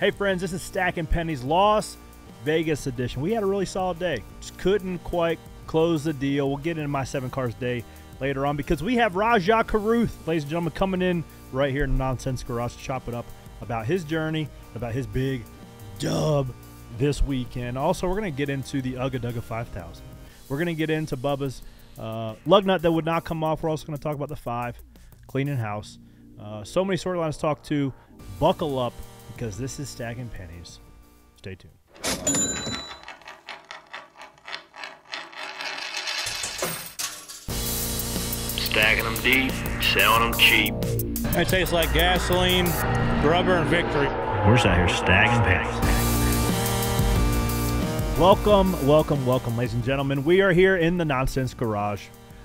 Hey friends, this is Stacking Pennies Las Vegas edition. We had a really solid day. Just couldn't quite close the deal. We'll get into my 7 cars today later on because we have Rajah Caruth, ladies and gentlemen, coming in right here in Nonsense Garage to chop it up about his journey, about his big dub this weekend. Also, we're going to get into the Ugga Dugga 5000. We're going to get into Bubba's lug nut that would not come off. We're also going to talk about the 5, cleaning house. So many storylines to talk to. Buckle up, because this is Stacking Pennies. Stay tuned. Stacking them deep, selling them cheap. It tastes like gasoline, rubber, and victory. We're just out here stacking pennies. Welcome, welcome, welcome, ladies and gentlemen. We are here in the Nonsense Garage,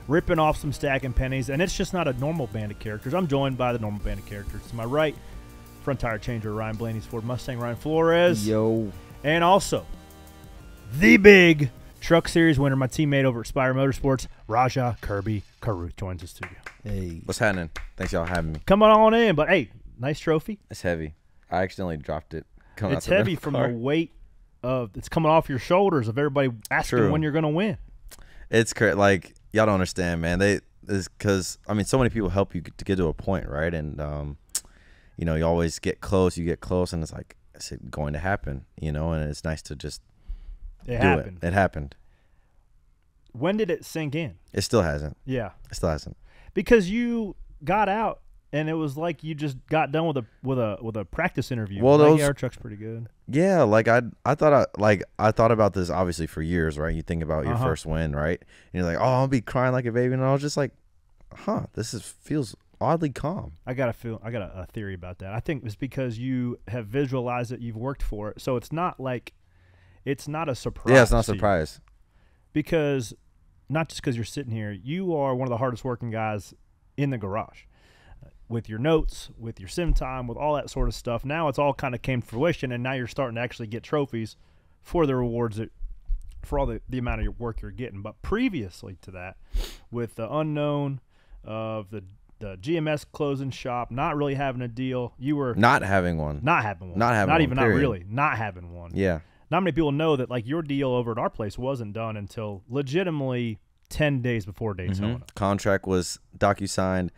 ripping off some Stacking Pennies, and it's just not a normal band of characters. I'm joined by the normal band of characters. To my right, front tire changer Ryan Blaney's Ford Mustang, Ryan Flores. Yo. And also, the big Truck Series winner, my teammate over at Spire Motorsports, Rajah Kirby Caruth, joins the studio. Hey. What's happening? Thanks, y'all, for having me. Come on in. But, hey, nice trophy. It's heavy. I accidentally dropped it. It's heavy from the weight of it's coming off your shoulders of everybody asking when you're going to win. It's correct. Like, y'all don't understand, man. Because, I mean, so many people help you to get to a point, right? And, you know, you always get close, and it's like, is it going to happen? You know, and it's nice to just do it. It happened. When did it sink in? It still hasn't. Yeah. It still hasn't. Because you got out and it was like you just got done with a practice interview. Well, like, yeah, our truck's pretty good. Yeah, like I thought about this obviously for years, right? You think about your first win, right? And you're like, oh, I'll be crying like a baby, and I was just like, huh, this feels oddly calm. I got a theory about that. I think it's because you have visualized it, you've worked for it, so it's not like it's not a surprise. Yeah, it's not a surprise. Because not just because you're sitting here, you are one of the hardest working guys in the garage with your notes, with your sim time, with all that sort of stuff. Now it's all kind of came to fruition, and now you're starting to actually get trophies for the rewards that for all the amount of your work you're getting. But previously to that, with the unknown of the GMS closing shop, not really having a deal. You were not having one. Yeah. Not many people know that, like, your deal over at our place wasn't done until legitimately 10 days before Daytona. Contract was docu-signed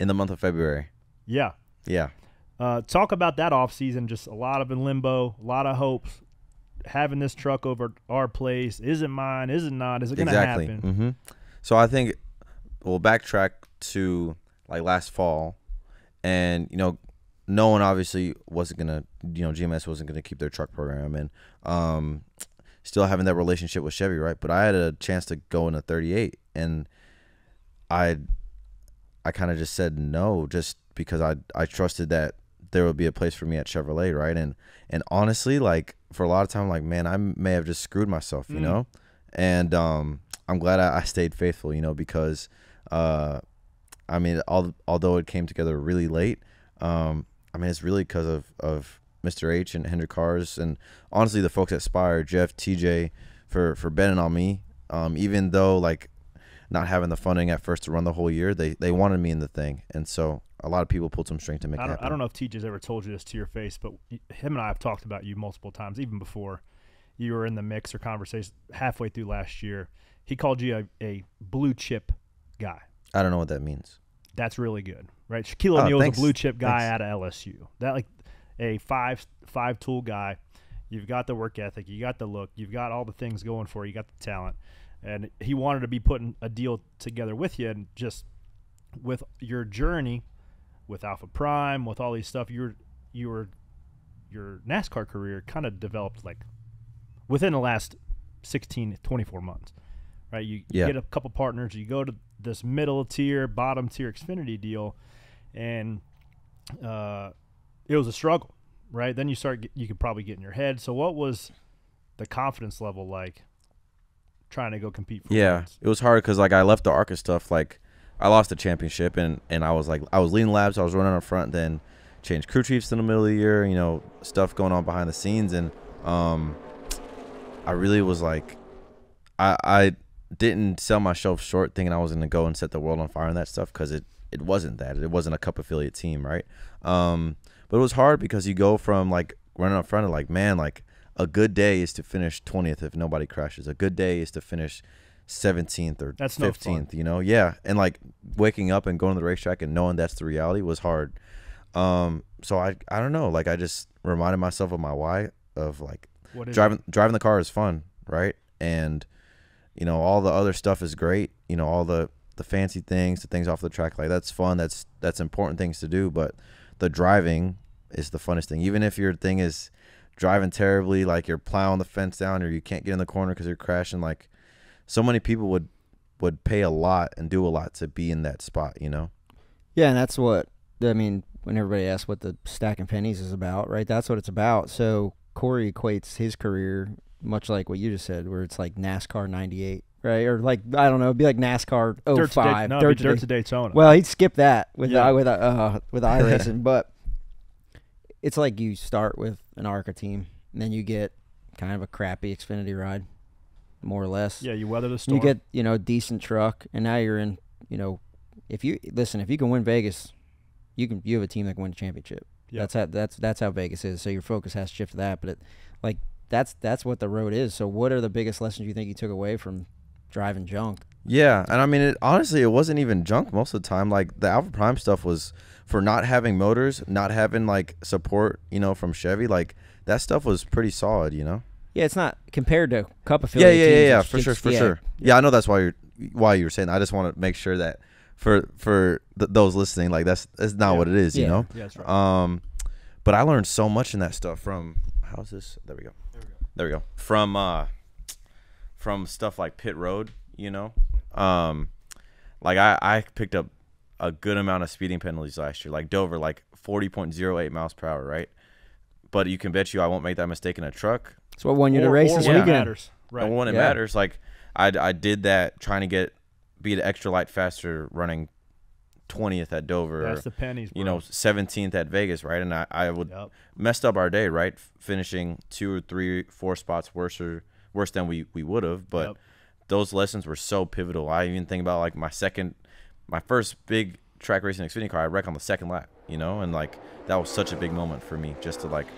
in the month of February. Yeah. Yeah. Talk about that offseason, just a lot of in limbo, a lot of hopes. Having this truck over at our place, is it mine, is it not, is it going to happen? So I think we'll backtrack to like last fall, and you know, no one obviously wasn't gonna, you know, GMS wasn't gonna keep their truck program, and still having that relationship with Chevy, right? But I had a chance to go into 38, and I kind of just said no, just because I trusted that there would be a place for me at Chevrolet, right? And honestly, like, for a lot of time, like, man, I may have just screwed myself, you know. And I'm glad I stayed faithful, you know, because I mean, although it came together really late, I mean, it's really because of Mr. H and Hendrick Cars, and honestly, the folks at Spire, Jeff, TJ, for betting on me. Even though, like, not having the funding at first to run the whole year, they wanted me in the thing, and so a lot of people pulled some strings to make it happen. I don't know if TJ's ever told you this to your face, but him and I have talked about you multiple times, even before you were in the mix or conversation halfway through last year. He called you a blue chip guy. I don't know what that means. That's really good, right? Shaquille O'Neal is a blue chip guy out of LSU. That, like, a five tool guy. You've got the work ethic, you got the look, you've got all the things going for you, you got the talent, and he wanted to be putting a deal together with you. And just with your journey with Alpha Prime, with all these stuff, your NASCAR career kind of developed like within the last 16 to 24 months, right? You get a couple partners, you go to this middle tier, bottom tier Xfinity deal, and it was a struggle, right? Then you could probably get in your head. So what was the confidence level like trying to go compete for wins? It was hard because, like, I left the ARCA stuff, like, I lost the championship, and I was like, I was leading laps, I was running up front, then changed crew chiefs in the middle of the year, you know, stuff going on behind the scenes. And I really was like, I didn't sell myself short thinking I was going to go and set the world on fire and that stuff, because it wasn't that. It wasn't a cup affiliate team, right? But it was hard because you go from, like, running up front of like, man, like a good day is to finish 20th if nobody crashes. A good day is to finish 17th or 15th, you know? Yeah. And like waking up and going to the racetrack and knowing that's the reality was hard. So I don't know, like I just reminded myself of my why, of like driving the car is fun, right? And you know, all the other stuff is great, you know, all the fancy things, the things off the track, like that's fun, that's important things to do, but the driving is the funnest thing. Even if your thing is driving terribly, like you're plowing the fence down or you can't get in the corner because you're crashing, like so many people would pay a lot and do a lot to be in that spot, you know? Yeah, and that's what, I mean, when everybody asks what the stack and pennies is about, right? That's what it's about. So Corey equates his career, much like what you just said, where it's like NASCAR 98, right? Or like, I don't know, it'd be like NASCAR 05. Dirt to Daytona. Well, he'd skip that with iRacing, but it's like you start with an ARCA team, and then you get kind of a crappy Xfinity ride, more or less. Yeah, you weather the storm. You get, you know, a decent truck, and now you're in, you know, if you can win Vegas, you have a team that can win the championship. Yep. That's how Vegas is. So your focus has to shift to that. But that's what the road is. So what are the biggest lessons you think you took away from driving junk? Yeah, and I mean, honestly, it wasn't even junk most of the time. Like the Alpha Prime stuff was for not having motors, not having like support, you know, from Chevy. Like that stuff was pretty solid, you know. Yeah, it's not compared to Cup affiliate teams. Yeah, for sure. Yeah, I know that's why you were saying that. I just want to make sure that for those listening, like that's not what it is, you know. Yeah, that's right. But I learned so much in that stuff from how's this? There we go. From stuff like pit road, you know. Like I picked up a good amount of speeding penalties last year, like Dover, like 40.08 miles per hour, right? But you can bet you I won't make that mistake in a truck. It's what won you the race this weekend. Matters. Like I did that trying to be an extra light faster running 20th at Dover. That's the pennies, bro. You know, 17th at Vegas, right? And I would messed up our day, right? Finishing 2 or 3, 4 spots worse than we would have. But those lessons were so pivotal. I even think about like my first big track racing Xfinity car, I wrecked on the second lap, you know, and like that was such a big moment for me just to like.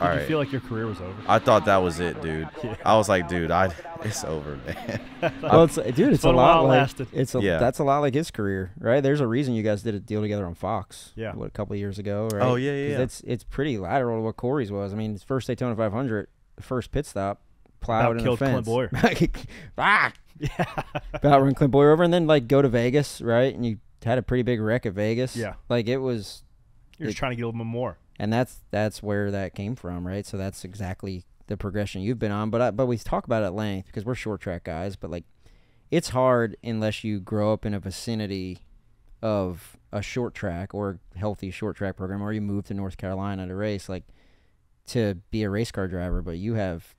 Did you feel like your career was over? I thought that was it, dude. Yeah. I was like, dude, it's over, man. Well, it's a lot like that's a lot like his career, right? There's a reason you guys did a deal together on Fox, a couple of years ago, right? Oh yeah. It's pretty lateral to what Corey's was. I mean, his first Daytona 500, first pit stop, plowed in the fence. Killed Clint Bowyer. About run Clint Bowyer over, and then like go to Vegas, right? And you had a pretty big wreck at Vegas. Yeah, like it was. You're just trying to get a little bit more. And that's where that came from, right? So that's exactly the progression you've been on. But but we talk about it at length because we're short track guys. But like, it's hard unless you grow up in a vicinity of a short track or a healthy short track program, or you move to North Carolina to race, like to be a race car driver. But you have,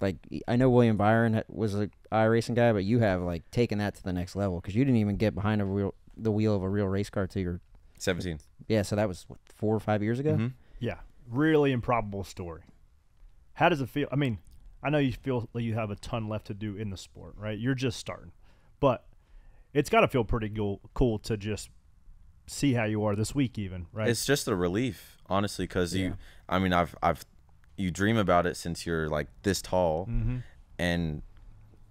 like, I know William Byron was an iRacing guy, but you have like taken that to the next level because you didn't even get behind the wheel of a real race car to your 17. Yeah, so that was what, 4 or 5 years ago. Mm-hmm. Yeah, really improbable story. How does it feel? I mean, I know you feel like you have a ton left to do in the sport, right? You're just starting, but it's got to feel pretty cool to just see how you are this week, even, right? It's just a relief, honestly, because I mean, you dream about it since you're like this tall, mm-hmm. and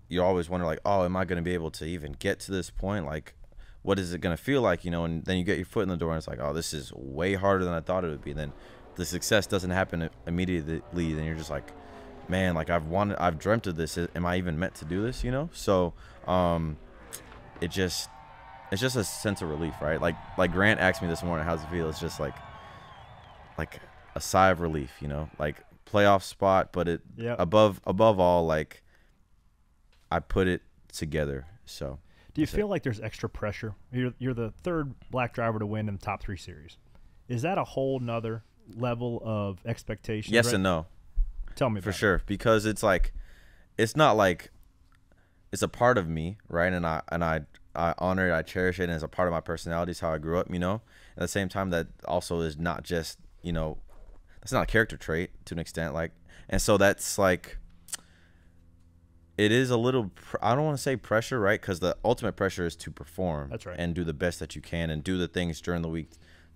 you always wonder, like, oh, am I going to be able to even get to this point, like? What is it going to feel like, you know? And then you get your foot in the door and it's like, oh, this is way harder than I thought it would be. And then the success doesn't happen immediately. Then you're just like, man, like I've dreamt of this. Am I even meant to do this, you know? So it's just a sense of relief, right? Like Grant asked me this morning, how's it feel? It's just like a sigh of relief, you know, like playoff spot, but above all, like I put it together. So. Do you feel like there's extra pressure? You're the third black driver to win in the top 3 series. Is that a whole nother level of expectation? Yes and no. Tell me about it. For sure, because it's like, it's not like, it's a part of me, right? And I honor it, I cherish it, and it's a part of my personality. It's how I grew up, you know? At the same time, that also is not just, you know, that's not a character trait to an extent. Like, and so that's like, it is a little, I don't want to say pressure, right? Because the ultimate pressure is to perform. That's right. And do the best that you can and do the things during the week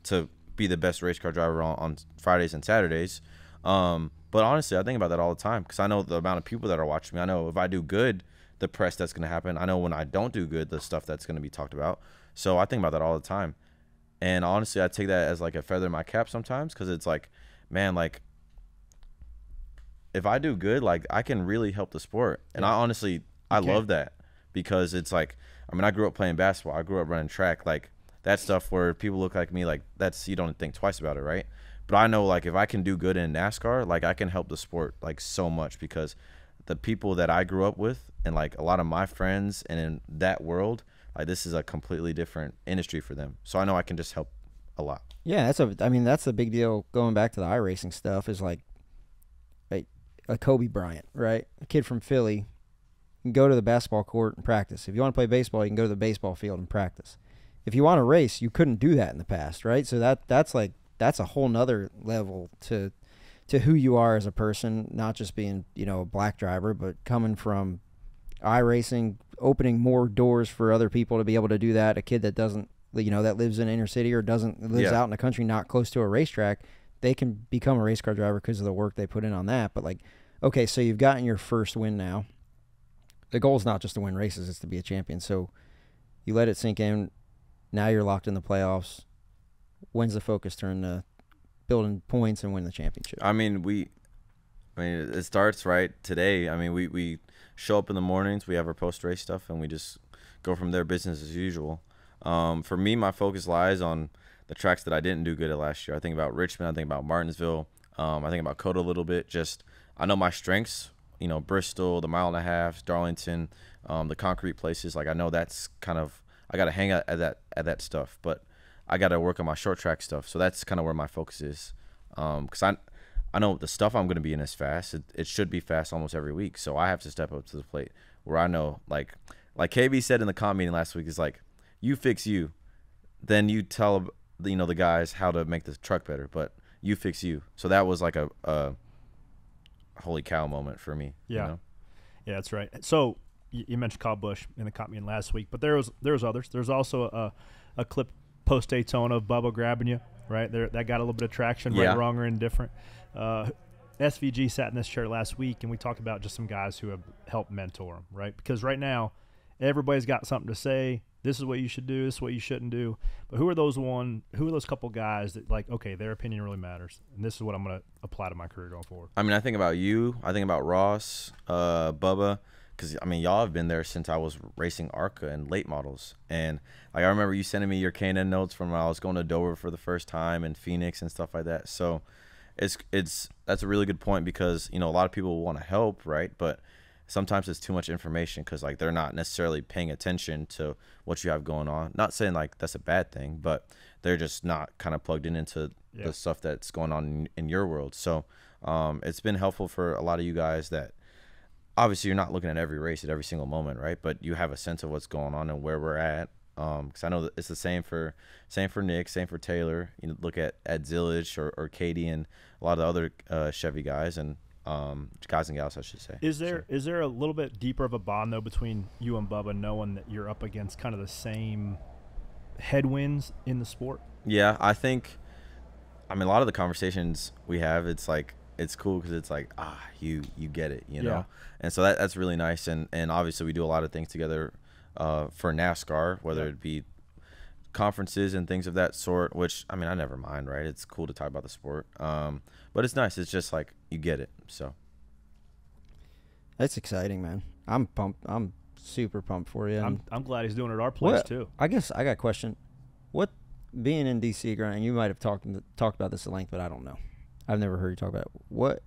to be the best race car driver on Fridays and Saturdays. But honestly, I think about that all the time because I know the amount of people that are watching me. I know if I do good, the press that's going to happen. I know when I don't do good, the stuff that's going to be talked about. So I think about that all the time. And honestly, I take that as like a feather in my cap sometimes because it's like, man, like if I do good, like I can really help the sport. And yeah. I honestly, I love that because it's like, I mean, I grew up playing basketball. I grew up running track. Like that stuff where people look like me, like that's, you don't think twice about it, right? But I know like if I can do good in NASCAR, like I can help the sport like so much because the people that I grew up with and like a lot of my friends and in that world, like this is a completely different industry for them. So I know I can just help a lot. Yeah, that's a, I mean, that's a big deal. Going back to the iRacing stuff is like a Kobe Bryant, right? A kid from Philly can go to the basketball court and practice. If you want to play baseball, you can go to the baseball field and practice. If you want to race, you couldn't do that in the past, right? So that's like, that's a whole nother level to who you are as a person, not just being, you know, a black driver, but coming from iRacing, opening more doors for other people to be able to do that. A kid that doesn't, you know, that lives in inner city or lives out in the country, not close to a racetrack, they can become a race car driver because of the work they put in on that. But like, okay, so you've gotten your first win now. The goal is not just to win races, it's to be a champion. So you let it sink in. Now you're locked in the playoffs. When's the focus turn to building points and win the championship? I mean, it starts right today. I mean, we show up in the mornings, we have our post-race stuff, and we just go from there, business as usual. For me, my focus lies on the tracks that I didn't do good at last year. I think about Richmond. I think about Martinsville. I think about Coda a little bit. Just I know my strengths, you know, Bristol, the mile-and-a-half, Darlington, the concrete places. Like I know that's kind of – I got to hang out at that stuff. But I got to work on my short track stuff. So that's kind of where my focus is. Because I know the stuff I'm going to be in is fast. It should be fast almost every week. So I have to step up to the plate where I know, like KB said in the comp meeting last week, is like, you fix you. Then you tell, you know, the guys how to make the truck better. But you fix you. So that was like a holy cow moment for me. Yeah. You know? Yeah, that's right. So you mentioned Kyle Busch in the comp meeting last week. But there was others. There's also a clip post Daytona of Bubba grabbing you, right? There, that got a little bit of traction, right, wrong, or indifferent. SVG sat in this chair last week, and we talked about just some guys who have helped mentor him, right? Because right now, everybody's got something to say. This is what you should do. This is what you shouldn't do. But who are those couple guys that, like, okay, their opinion really matters, and this is what I'm going to apply to my career going forward? I mean, I think about you. I think about Ross, Bubba. Because, I mean, y'all have been there since I was racing ARCA and late models. And like I remember you sending me your K&N notes from when I was going to Dover for the first time and Phoenix and stuff like that. So that's a really good point because, you know, a lot of people want to help, right? But sometimes it's too much information because, like, they're not necessarily paying attention to what you have going on. Not saying, like, that's a bad thing, but they're just not kind of plugged into the stuff that's going on in your world. So it's been helpful for a lot of you guys that, obviously, you're not looking at every race at every single moment, right? But you have a sense of what's going on and where we're at. Because I know that it's the same for Nick, same for Taylor. You look at Zillage or Katie and a lot of the other Chevy guys and guys and gals, I should say. Is there a little bit deeper of a bond though between you and Bubba, knowing that you're up against kind of the same headwinds in the sport? Yeah, I think. I mean, a lot of the conversations we have, it's like, it's cool because it's like, you get it, you know? Yeah. And so that's really nice. And obviously we do a lot of things together for NASCAR, whether it be conferences and things of that sort, which, I mean, I never mind, right? It's cool to talk about the sport. But it's nice. It's just like, you get it, so. That's exciting, man. I'm pumped. I'm super pumped for you. I'm glad he's doing it at our place, too. I guess I got a question. What, being in D.C., Grant, you might have talked about this at length, but I don't know. I've never heard you talk about it. What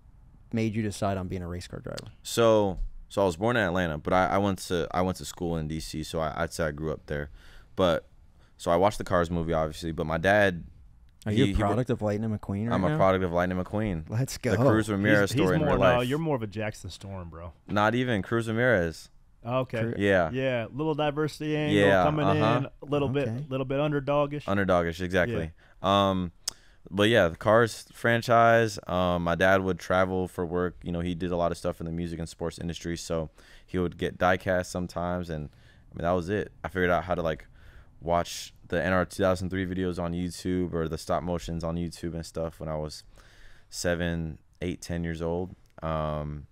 made you decide on being a race car driver? So I was born in Atlanta, but I went to school in D.C., so I'd say I grew up there. But so I watched the Cars movie, obviously. But my dad, are you a product of Lightning McQueen? I'm a product of Lightning McQueen. Let's go. The Cruz Ramirez story in real life. No, you're more of a Jackson Storm, bro. Not even Cruz Ramirez. Okay. Yeah. Yeah. Little diversity angle coming in. A little bit underdogish. Underdogish, exactly. Yeah. But yeah, the Cars franchise, my dad would travel for work. You know, he did a lot of stuff in the music and sports industry, so he would get diecast sometimes, and I mean, that was it. I figured out how to, like, watch the NR 2003 videos on YouTube or the stop motions on YouTube and stuff when I was 7, 8, 10 years old. And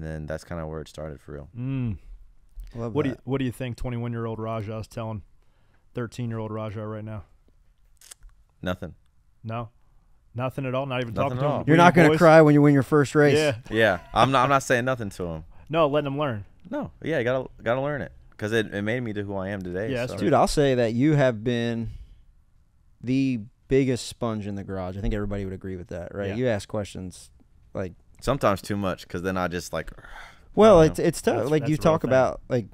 then that's kind of where it started for real. Mm. Love what that. What do you think 21-year-old Rajah is telling 13-year-old Rajah right now? Nothing. No? Nothing at all? Not even nothing talking to him? You're not going to cry when you win your first race. Yeah. Yeah. I'm not saying nothing to him. No, letting him learn. No. Yeah, you got to learn it because it made me to who I am today. Yeah, so. Dude, I'll say that you have been the biggest sponge in the garage. I think everybody would agree with that, right? Yeah. You ask questions like – sometimes too much, because then I just like. Well, it's tough. That's, like you talk about like,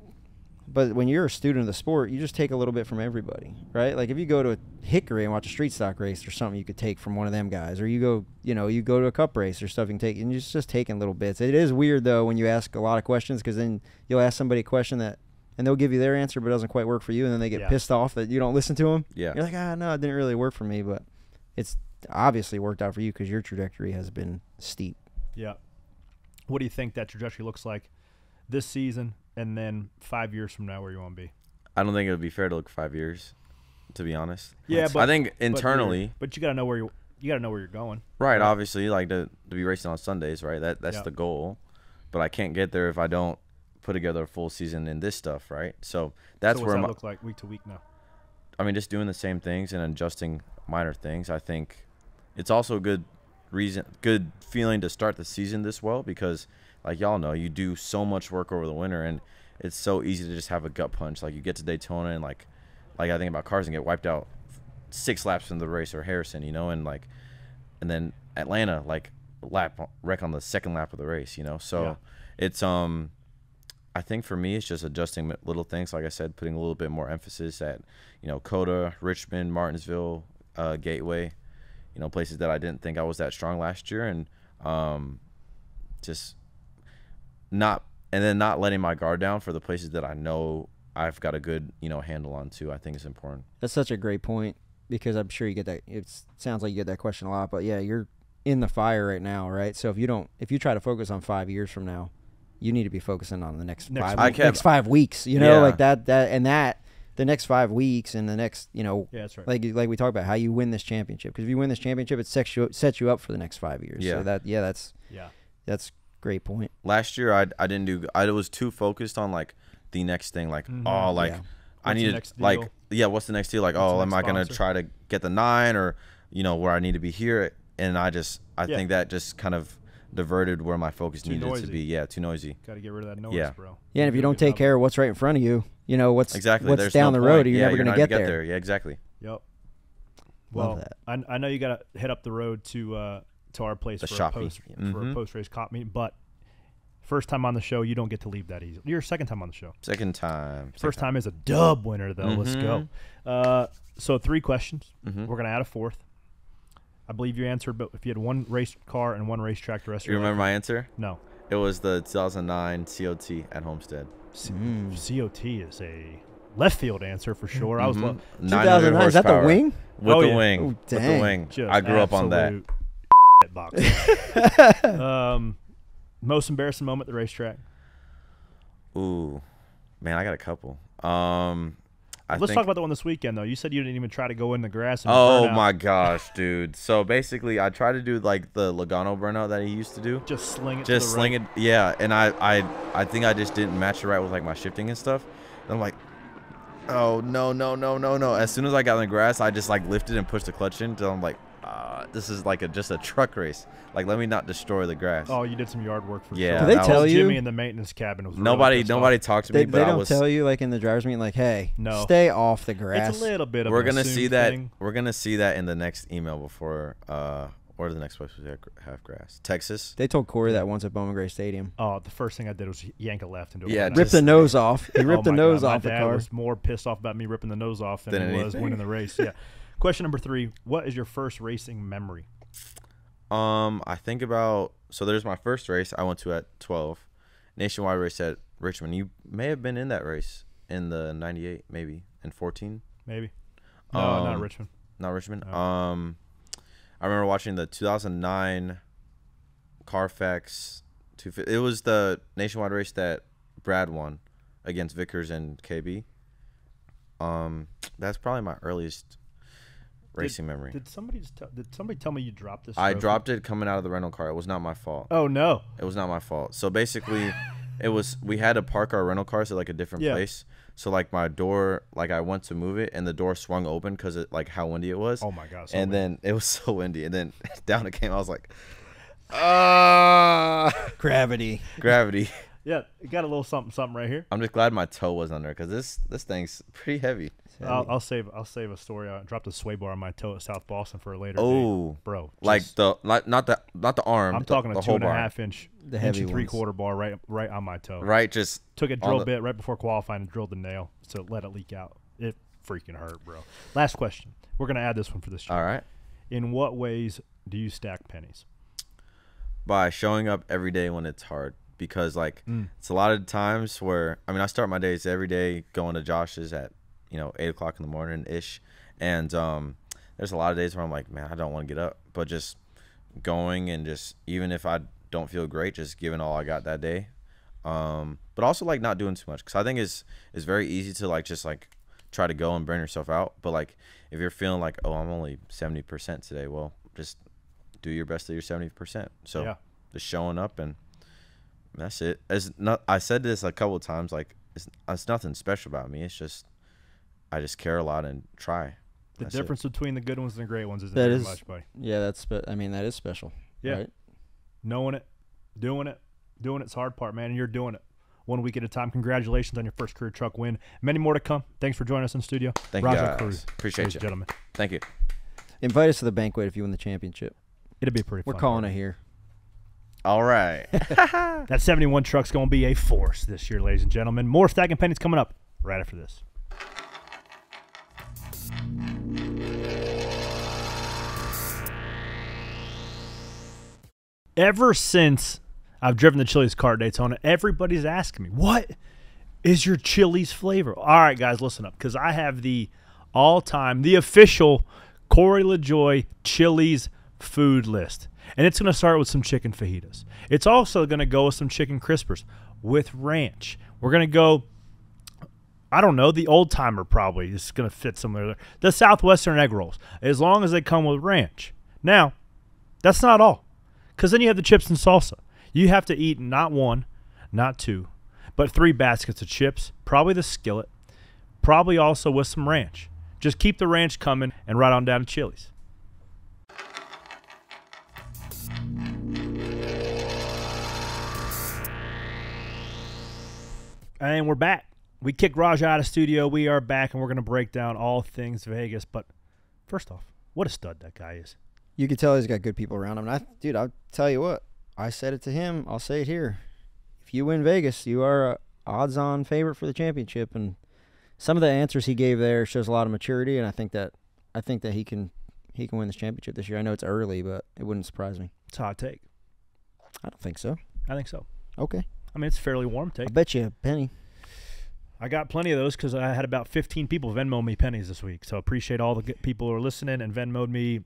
but when you're a student of the sport, you just take a little bit from everybody, right? Like if you go to a Hickory and watch a street stock race or something, you could take from one of them guys, or you go to a cup race or stuff, you can take, and you're just taking little bits. It is weird though when you ask a lot of questions, because then you'll ask somebody a question that, and they'll give you their answer, but it doesn't quite work for you, and then they get pissed off that you don't listen to them. Yeah, you're like, no, it didn't really work for me, but it's obviously worked out for you because your trajectory has been steep. Yeah. What do you think that trajectory looks like this season and then 5 years from now where you want to be? I don't think it would be fair to look 5 years, to be honest. Yeah, but I think internally. But you got to know where you're going. Right, obviously, like to be racing on Sundays, right? That's the goal. But I can't get there if I don't put together a full season in this stuff, right? So that's where that look like week to week now. I mean, just doing the same things and adjusting minor things. I think it's also good feeling to start the season this well, because like y'all know, you do so much work over the winter and it's so easy to just have a gut punch. Like you get to Daytona and like I think about cars and get wiped out 6 laps into the race, or Harrison, you know, and then Atlanta, like wreck on the second lap of the race, you know. So it's I think for me it's just adjusting little things, like I said, putting a little bit more emphasis at, you know, Coda, Richmond, Martinsville, Gateway, you know, places that I didn't think I was that strong last year, and not letting my guard down for the places that I know I've got a good, you know, handle on too. I think is important. That's such a great point, because I'm sure you get that. It sounds like you get that question a lot, but yeah, you're in the fire right now, right? So if you try to focus on 5 years from now, you need to be focusing on the next 5 weeks. You know, like that. The next 5 weeks and the next, you know, that's right. like we talk about how you win this championship. Because if you win this championship, it sets you up for the next 5 years. Yeah. So that's great point. Last year I didn't do. I was too focused on like the next thing. Like I needed like what's the next deal? Like am I gonna try to get the 9 or you know where I need to be here? And I think that just kind of diverted where my focus needed to be. Yeah, too noisy. Got to get rid of that noise, bro. Yeah, and if you don't take care of what's right in front of you, you know what's down the road, you're never going to get there. Yeah, exactly. Yep. Well, I know you got to head up the road to our place for a post-race cop meeting, but first time on the show, you don't get to leave that easily. You're second time on the show. Second time. First time is a dub winner, though. Let's go. So 3 questions. We're going to add a 4th. I believe you answered, but if you had one race car and one racetrack the rest of your life. You remember my answer? No. It was the 2009 COT at Homestead. COT is a left field answer for sure. I was 2009, is that the wing? With the wing. Just I grew up on that. Box. Most embarrassing moment at the racetrack? Ooh. Man, I got a couple. Let's talk about the one this weekend, though. You said you didn't even try to go in the grass. And oh, my gosh, dude. So, basically, I tried to do, like, the Logano burnout that he used to do. Just sling it. Just sling it. Yeah, and I think I just didn't match it right with, like, my shifting and stuff. And I'm like, oh, no. As soon as I got in the grass, I just, like, lifted and pushed the clutch in until I'm like, this is, like, just a truck race. Like, let me not destroy the grass. Oh, you did some yard work for sure. Yeah. Did they tell you? Jimmy in the maintenance cabin was nobody talked to me. But they don't tell you, like in the driver's meeting, like, hey, stay off the grass. It's a little bit of we're gonna see that. We're gonna see that in the next email before or the next place we have grass. Texas. They told Corey that once at Bowman Gray Stadium. Oh, the first thing I did was yank a left into it. Yeah, rip the nose off. He ripped the nose off the car. My dad was more pissed off about me ripping the nose off than he was winning the race. Yeah. Question number 3: what is your first racing memory? I think about, so there's my first race I went to at 12, Nationwide race at Richmond. You may have been in that race in the 98, maybe, and 14. Maybe. No, not Richmond. Not Richmond. No. I remember watching the 2009 Carfax. It was the Nationwide race that Brad won against Vickers and KB. That's probably my earliest racing memory. Did somebody tell me you dropped this? I dropped it coming out of the rental car. It was not my fault. Oh no, it was not my fault. So basically, it was, we had to park our rental cars at like a different place. So like my door, like I went to move it and the door swung open because it, like how windy it was. Oh my gosh. So and windy. Then it was so windy, and then down it came. I was like, gravity. Yeah, it got a little something right here. I'm just glad my toe wasn't under it because this thing's pretty heavy. I'll save a story. I dropped a sway bar on my toe at South Boston for a later. Oh, bro, not the arm. I'm talking the 2.5 inch, the heavy inch 3/4 bar right on my toe. Right, just took a drill bit right before qualifying and drilled the nail to let it leak out. It freaking hurt, bro. Last question. We're gonna add this one for this year. All right. In what ways do you stack pennies? By showing up every day when it's hard. Because like it's a lot of times where I start my days every day going to Josh's at 8 o'clock in the morning ish, and there's a lot of days where I'm like, man, I don't want to get up, but just going and just even if I don't feel great, just giving all I got that day, but also like not doing too much, because I think it's very easy to just try to go and burn yourself out, but like if you're feeling like, oh, I'm only 70% today, well, just do your best at your 70%. So just showing up, and that's it. It's not, I said this a couple of times, like it's nothing special about me. It's just I just care a lot and try. The difference between the good ones and the great ones isn't very much, buddy. Yeah, that is special. Yeah, right? Knowing it, doing it's hard part, man. And you're doing it one week at a time. Congratulations on your first career truck win. Many more to come. Thanks for joining us in the studio. Thank you, Rajah Caruth. Appreciate you, gentlemen. Thank you. Invite us to the banquet if you win the championship. It'll be pretty. We're calling it here. All right. That 71 truck's going to be a force this year, ladies and gentlemen. More Stacking Pennies coming up right after this. Ever since I've driven the Chili's car at Daytona, everybody's asking me, what is your Chili's flavor? All right, guys, listen up, because I have the all-time, the official Corey LaJoy Chili's food list. And it's going to start with some chicken fajitas. It's also going to go with some chicken crispers with ranch. We're going to go, I don't know, the old timer probably is going to fit somewhere there. The Southwestern egg rolls, as long as they come with ranch. Now, that's not all, because then you have the chips and salsa. You have to eat not one, not two, but 3 baskets of chips, probably the skillet, probably also with some ranch. Just keep the ranch coming and right on down to Chili's. And we're back. We kicked Rajah out of studio. We are back, and we're going to break down all things Vegas. But first off, what a stud that guy is. You can tell he's got good people around him. And dude, I'll tell you what. I said it to him. I'll say it here. If you win Vegas, you are an odds-on favorite for the championship. And some of the answers he gave there shows a lot of maturity, and I think that he can win this championship this year. I know it's early, but it wouldn't surprise me. It's a hot take. I don't think so. I think so. Okay. It's a fairly warm take. I bet you a penny. I got plenty of those because I had about 15 people Venmo me pennies this week. So I appreciate all the good people who are listening and Venmo'd me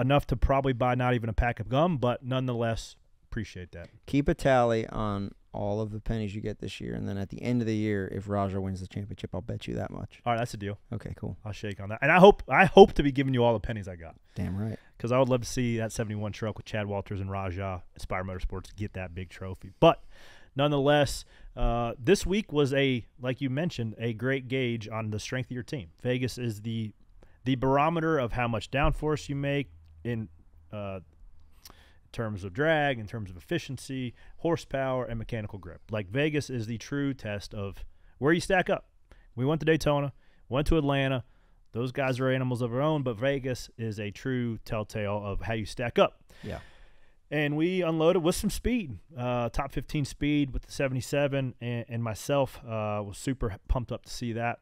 enough to probably buy not even a pack of gum, but nonetheless, appreciate that. Keep a tally on all of the pennies you get this year, and then at the end of the year, if Rajah wins the championship, I'll bet you that much. All right, that's a deal. Okay, cool. I'll shake on that. And I hope to be giving you all the pennies I got. Damn right. Because I would love to see that 71 truck with Chad Walters and Rajah, Spire Motorsports, get that big trophy. But nonetheless, this week was like you mentioned, a great gauge on the strength of your team. Vegas is the barometer of how much downforce you make in terms of drag, in terms of efficiency, horsepower, and mechanical grip. Like Vegas is the true test of where you stack up. We went to Daytona, went to Atlanta. Those guys are animals of their own, but Vegas is a true telltale of how you stack up. Yeah. And we unloaded with some speed, top 15 speed with the 77, and myself was super pumped up to see that.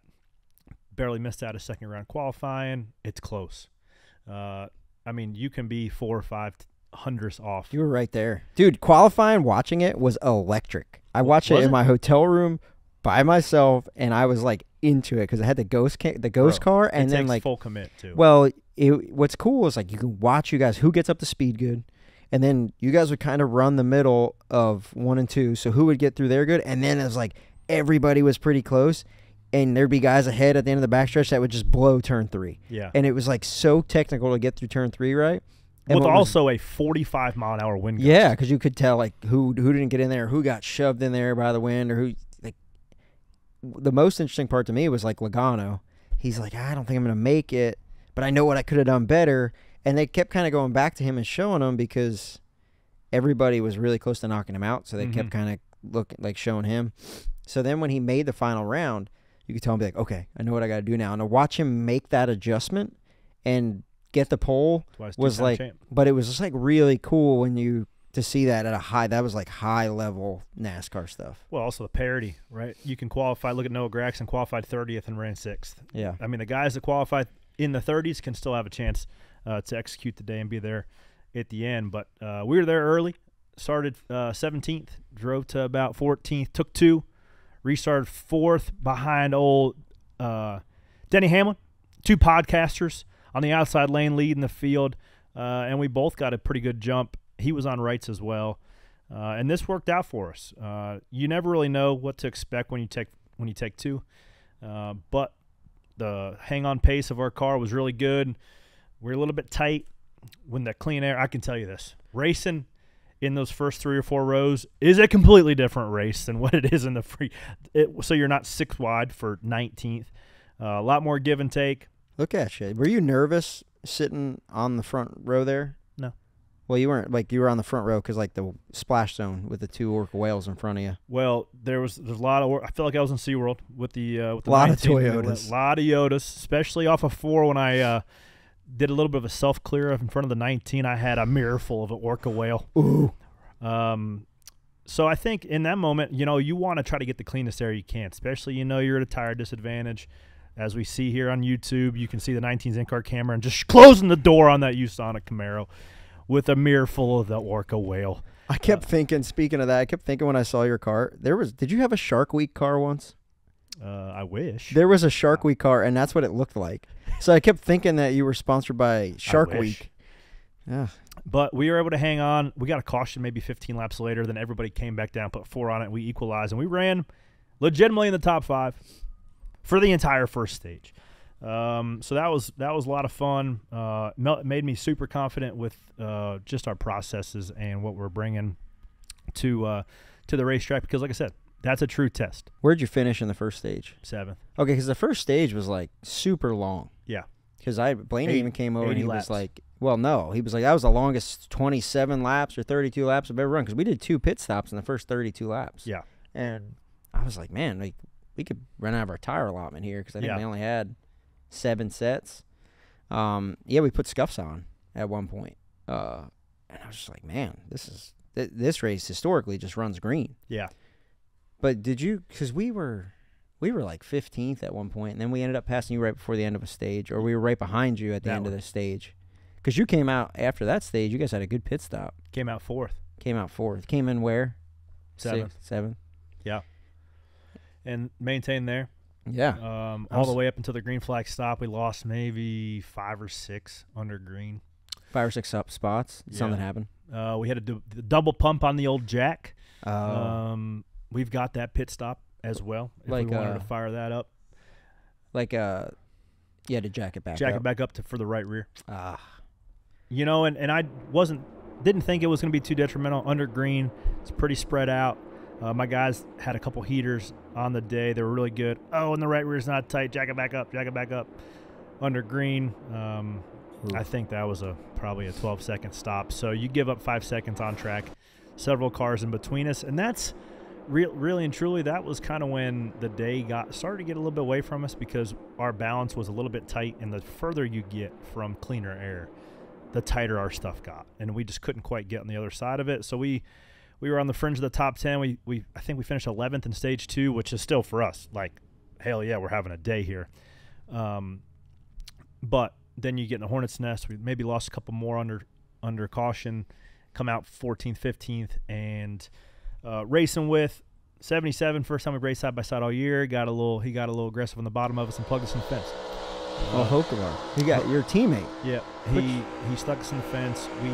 Barely missed out a second round qualifying. It's close. You can be 4 or 5 hundredths off. You were right there. Dude, qualifying, watching it was electric. I watched it in my hotel room by myself, and I was like into it because I had the ghost car, and then like full commit too. Well, what's cool is like you can watch you guys who gets up to speed good. And then you guys would kind of run the middle of 1 and 2. So who would get through there good? And then it was like everybody was pretty close. and there'd be guys ahead at the end of the backstretch that would just blow turn three. Yeah. And it was like so technical to get through turn three right. And with also a 45-mile-an-hour wind gust. Yeah, because you could tell like who didn't get in there, who got shoved in there by the wind, or who. Like, the most interesting part to me was like Logano. He's like, I don't think I'm going to make it, but I know what I could have done better. And they kept kind of going back to him and showing him because everybody was really close to knocking him out, so they kept kind of looking like showing him. So then when he made the final round, you could tell him be like, okay, I know what I got to do now. And to watch him make that adjustment and get the pole was like, but it was just like really cool when you to see that at a high. That was like high level NASCAR stuff. Well, also the parity, right? You can qualify. Look at Noah Gragson, qualified 30th and ran 6th. Yeah, I mean the guys that qualified in the 30s can still have a chance to execute the day and be there at the end. But we were there early. Started 17th, drove to about 14th, took 2, restarted 4th behind old Denny Hamlin. 2 podcasters on the outside lane leading the field, and we both got a pretty good jump. He was on rights as well, and this worked out for us. You never really know what to expect when you take two, but the hang-on pace of our car was really good. We're a little bit tight when the clean air. I can tell you this: racing in those first 3 or 4 rows is a completely different race than what it is in the free. So you're not 6 wide for 19th. A lot more give and take. Look at you. Were you nervous sitting on the front row there? No. Well, you weren't. Like, you were on the front row because, like, the splash zone with the 2 orca whales in front of you. Well, there's a lot of – I felt like I was in SeaWorld with the a lot of Toyotas. A lot of Toyotas, especially off of 4 when I did a little bit of a self-clear in front of the 19. I had a mirror full of an orca whale. Ooh. So I think in that moment, you know, you want to try to get the cleanest air you can, especially, you know, you're at a tire disadvantage. As we see here on YouTube, you can see the 19's in-car camera and just closing the door on that USonic Camaro with a mirror full of the orca whale. I kept thinking, speaking of that, I kept thinking when I saw your car, there was, did you have a Shark Week car once? I wish. There was a Shark Week car, and that's what it looked like. So I kept thinking that you were sponsored by Shark Week. Yeah. But we were able to hang on. We got a caution maybe 15 laps later. Then everybody came back down, put 4 on it. We equalized, and we ran legitimately in the top 5. For the entire first stage, so that was a lot of fun. Made me super confident with just our processes and what we're bringing to the racetrack because, like I said, that's a true test. Where'd you finish in the first stage? 7th. Okay, because the first stage was like super long. Yeah, because Blaney even came over and he was like, "Well, no," he was like, "That was the longest 27 laps or 32 laps I've ever run because we did 2 pit stops in the first 32 laps." Yeah, and I was like, "Man, like." We could run out of our tire allotment here because I think we only had 7 sets. Yeah, we put scuffs on at one point, and I was just like, "Man, this is this race historically just runs green." Yeah. But did you? Because we were like 15th at one point, and then we ended up passing you right before the end of a stage, or we were right behind you at the end of the stage, because you came out after that stage. You guys had a good pit stop. Came out 4th. Came out 4th. Came in where? 7th. 7th. Yeah. And maintain there. Yeah. All the way up until the green flag stop. We lost maybe 5 or 6 under green. 5 or 6 up spots. Yeah. Something happened. We had a double pump on the old jack. We've got that pit stop as well. If like, we wanted to fire that up. Like, yeah, to jack it back up. Jack it back up for the right rear. Ah. You know, and I didn't think it was going to be too detrimental. Under green, it's pretty spread out. My guys had a couple heaters on the day. They were really good. Oh, and the right rear's not tight. Jack it back up. Jack it back up. Under green, I think that was probably a 12-second stop. So you give up 5 seconds on track. Several cars in between us. And that's really and truly, that was kind of when the day started to get a little bit away from us because our balance was a little bit tight. And the further you get from cleaner air, the tighter our stuff got. And we just couldn't quite get on the other side of it. So we were on the fringe of the top 10. I think we finished 11th in stage 2, which is still for us like, hell yeah, we're having a day here. But then you get in the hornet's nest. We maybe lost a couple more under caution, come out 14th, 15th, and racing with 77. First time we raced side by side all year. He got a little aggressive on the bottom of us and plugged us in the fence. Oh, Hokovar. He got your teammate. Yeah, he stuck us in the fence. We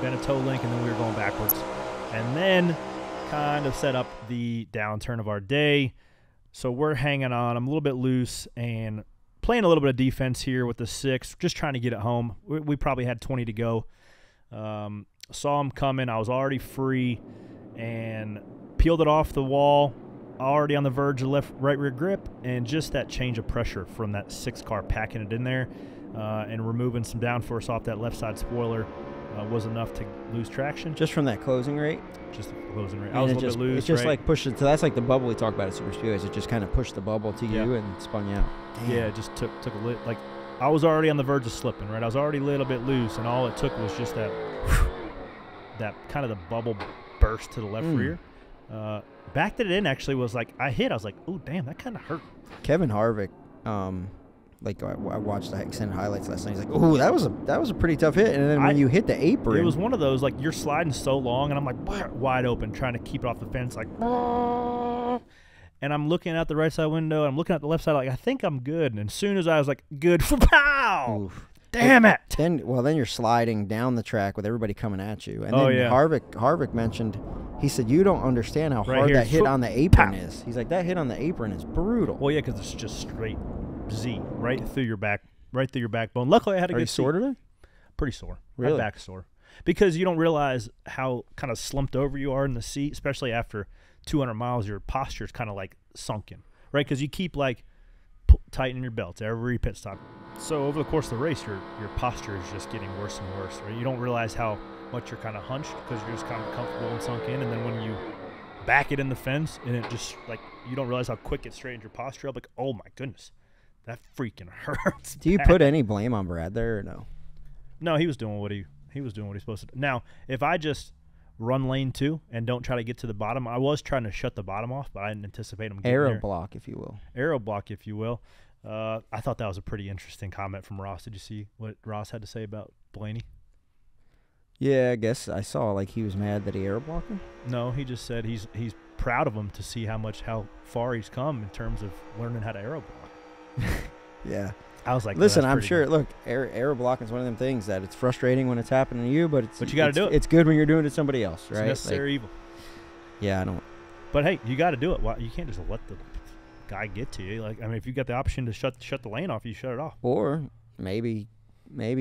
bent a toe link, and then we were going backwards. And then kind of set up the downturn of our day. So we're hanging on. I'm a little bit loose and playing a little bit of defense here with the six, just trying to get it home. We probably had 20 to go. Saw him coming. I was already free and peeled it off the wall, already on the verge of left right rear grip, and just that change of pressure from that six car packing it in there and removing some downforce off that left side spoiler was enough to lose traction. Just from that closing rate? Just the closing rate. I was a little bit loose. It's just like pushed it. So that's like the bubble we talk about at Super Speedways. It just kind of pushed the bubble to you and spun you out. Damn. Yeah, it just took a lit. Like, I was already on the verge of slipping, right? I was already a little bit loose, and all it took was just that, that kind of the bubble burst to the left rear. Backed it in, actually, was like, I hit. I was like, oh, damn, that kind of hurt. Kevin Harvick, like, I watched the extended highlights last night. He's like, "Oh, that was a pretty tough hit." And then when you hit the apron, it was one of those, like, you're sliding so long, and I'm like wide open, trying to keep it off the fence, like, and I'm looking out the right side window, and I'm looking at the left side, like, I think I'm good. And as soon as I was like, "Good," pow! Oof. Damn it! Then you're sliding down the track with everybody coming at you. And then Harvick mentioned, he said, "You don't understand how hard that hit on the apron is." He's like, "That hit on the apron is brutal." Well, yeah, because it's just straight Z right through your backbone. Luckily, I had a good sore today. Pretty sore. Really? My back's sore. Because you don't realize how kind of slumped over you are in the seat, especially after 200 miles. Your posture is kind of like sunken, right? Because you keep like tightening your belts every pit stop. So over the course of the race, your posture is just getting worse and worse. Right? You don't realize how much you're kind of hunched because you're just kind of comfortable and sunk in. And then when you back it in the fence, and it just like, you don't realize how quick it straightens your posture up. Like, oh my goodness. That freaking hurts. Do you put any blame on Brad there or no? No, he was doing what he was supposed to do. Now, if I just run lane two and don't try to get to the bottom, I was trying to shut the bottom off, but I didn't anticipate him getting there. Aero block, if you will. Aero block, if you will. I thought that was a pretty interesting comment from Ross. Did you see what Ross had to say about Blaney? Yeah, I guess I saw like he was mad that he aero blocked him. No, he just said he's proud of him to see how far he's come in terms of learning how to aero block. Yeah, I was like, listen, I'm sure. Good. Look, aero blocking is one of them things that it's frustrating when it's happening to you, but you got to do it. It's good when you're doing it to somebody else, right? It's necessary evil. Yeah, I don't. But hey, you got to do it. Why, you can't just let the guy get to you. Like, I mean, if you got the option to shut the lane off, you shut it off. Or maybe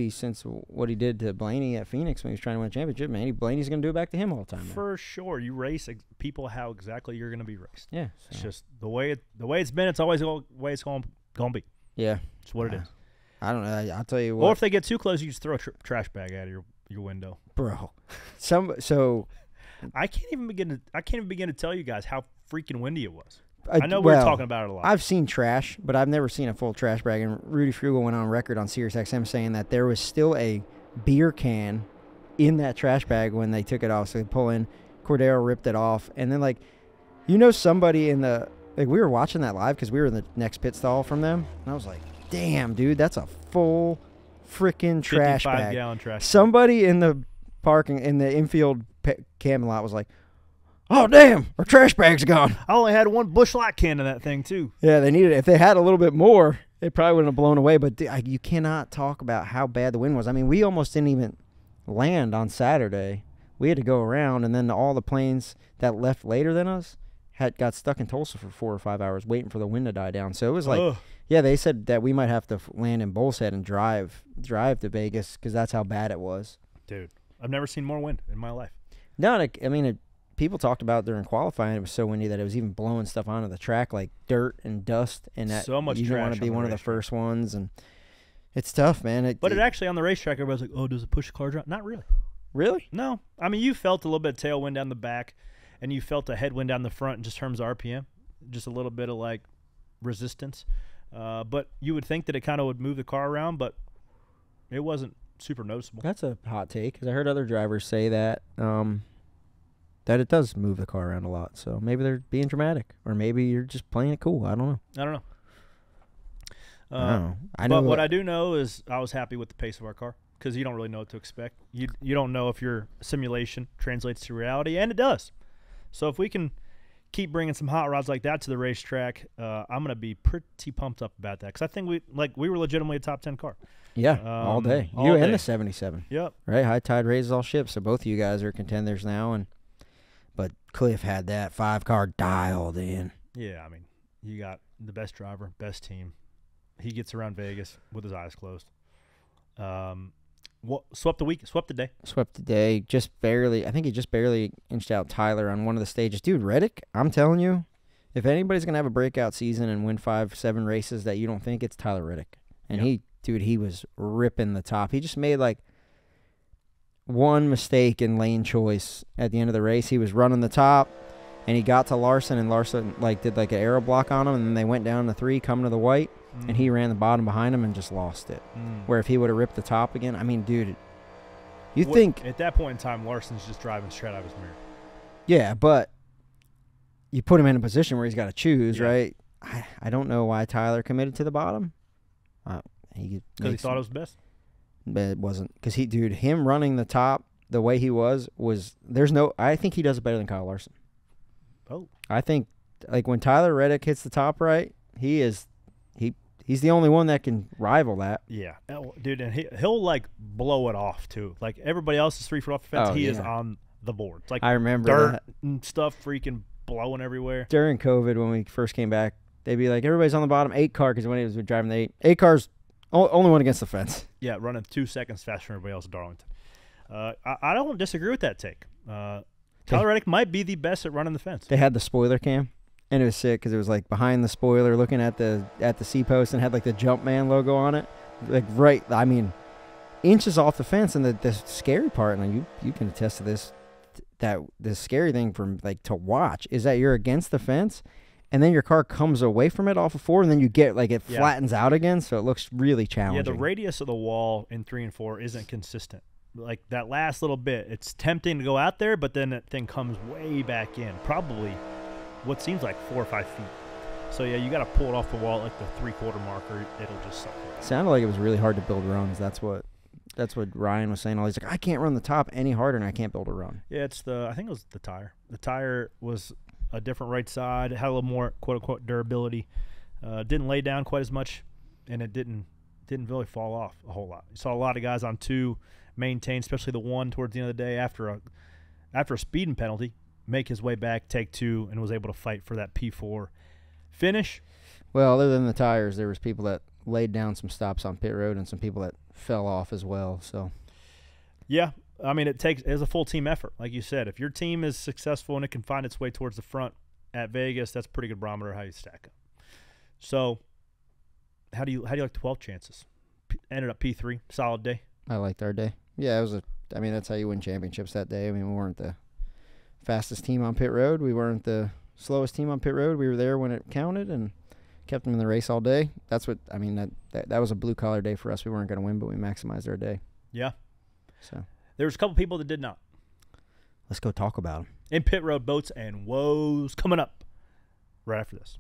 since what he did to Blaney at Phoenix when he was trying to win a championship, maybe Blaney's going to do it back to him all the time. For sure. You race people how exactly you're going to be raced. Yeah, so. It's just the way it's been. It's always the way it's going to be. Yeah. It's what it is. I don't know. I'll tell you what. Or if they get too close, you just throw a trash bag out of your window. Bro. So I can't even begin to tell you guys how freaking windy it was. I know we're talking about it a lot. I've seen trash, but I've never seen a full trash bag. And Rudy Frugel went on record on SiriusXM saying that there was still a beer can in that trash bag when they took it off. So they pull in, Cordero ripped it off. And then, like, you know, somebody in the – like, we were watching that live because we were in the next pit stall from them. And I was like, damn, dude, that's a full freaking trash bag. 55-gallon trash bag. Somebody in the parking, in the infield Camelot was like, oh, damn, our trash bag's gone. I only had one Busch Light can in that thing, too. Yeah, they needed it. If they had a little bit more, it probably wouldn't have blown away. But you cannot talk about how bad the wind was. I mean, we almost didn't even land on Saturday. We had to go around, and then all the planes that left later than us got stuck in Tulsa for 4 or 5 hours waiting for the wind to die down. So it was like, yeah, they said that we might have to land in Bull's Head and drive to Vegas because that's how bad it was. Dude, I've never seen more wind in my life. No, I mean, people talked about during qualifying, it was so windy that it was even blowing stuff onto the track like dirt and dust. And that, so much trash. You don't want to be one of the first ones. And it's tough, man. But it actually, on the racetrack, everybody's like, oh, does it push the car drop? Not really. Really? No. I mean, you felt a little bit of tailwind down the back. And you felt a headwind down the front in just terms of RPM, just a little bit of like resistance. But you would think that it kind of would move the car around, but it wasn't super noticeable. That's a hot take because I heard other drivers say that that it does move the car around a lot. So maybe they're being dramatic, or maybe you're just playing it cool. I don't know. I know. But what I do know is I was happy with the pace of our car. Because you don't really know what to expect. You don't know if your simulation translates to reality, and it does. So if we can keep bringing some hot rods like that to the racetrack, I'm going to be pretty pumped up about that because I think we were legitimately a top 10 car. Yeah, all day. You and the 77. Yep. Right, high tide raises all ships. So both of you guys are contenders now, but Cliff had that 5 car dialed in. Yeah, I mean, You got the best driver, best team. He gets around Vegas with his eyes closed. Swept the day. Swept the day, just barely. I think he just barely inched out Tyler on one of the stages. Dude, Reddick, I'm telling you, if anybody's gonna have a breakout season and win 5-7 races that you don't think, it's Tyler Reddick. And yep. he was ripping the top. He just made like one mistake in lane choice at the end of the race. He was running the top, and he got to Larson, and Larson like did like an aero block on him, and then they went down to three, coming to the white. And he ran the bottom behind him and just lost it. Where if he would have ripped the top again, I mean, dude, you think at that point in time, Larson's just driving straight out of his mirror. Yeah, but you put him in a position where he's got to choose, right? I don't know why Tyler committed to the bottom. Because he thought it was best? But it wasn't. Because, him running the top the way he was there's no – I think he does it better than Kyle Larson. Oh. I think, like, when Tyler Reddick hits the top right, he is – he's the only one that can rival that. Yeah. Dude, and he'll, like, blow it off, too. Like, everybody else is 3 foot off the fence. He is on the board. It's like I remember dirt that. And stuff freaking blowing everywhere. During COVID, when we first came back, they'd be like, everybody's on the bottom eight car because when he was driving the eight car's only one against the fence. Yeah, running 2 seconds faster than everybody else at Darlington. I don't disagree with that take. Tyler Reddick might be the best at running the fence. They had the spoiler cam. And it was sick because it was like behind the spoiler, looking at the C post, and had like the Jumpman logo on it, like right. I mean, inches off the fence. And the scary part, and you can attest to this, that the scary thing from like to watch is that you're against the fence, and then your car comes away from it off of four, and then you get like it flattens out again, so it looks really challenging. Yeah, the radius of the wall in 3 and 4 isn't consistent. Like that last little bit, it's tempting to go out there, but then that thing comes way back in, probably what seems like 4 or 5 feet. So, yeah, you got to pull it off the wall at like the three-quarter marker. It'll just suck. It sounded like it was really hard to build runs. That's what Ryan was saying. He's like, I can't run the top any harder, and I can't build a run. Yeah, I think it was the tire. The tire was a different right side. It had a little more, quote-unquote, durability. Didn't lay down quite as much, and it didn't really fall off a whole lot. You saw a lot of guys on two maintain, especially the one towards the end of the day after a speeding penalty. Make his way back, take two, and was able to fight for that P4 finish. Well, other than the tires, there was people that laid down some stops on pit road and some people that fell off as well. So, yeah, I mean, it's a full team effort. Like you said, if your team is successful and it can find its way towards the front at Vegas, that's a pretty good barometer of how you stack up. So, how do you like 12 chances? Ended up P3, solid day. I liked our day. Yeah, I mean, that's how you win championships that day. I mean, we weren't the fastest team on pit road. We weren't the slowest team on pit road. We were there when it counted and kept them in the race all day. That's what I mean. That was a blue collar day for us. We weren't going to win, but we maximized our day. Yeah. So there was a couple people that did not. Let's go talk about them. In pit road, boats and woes coming up right after this.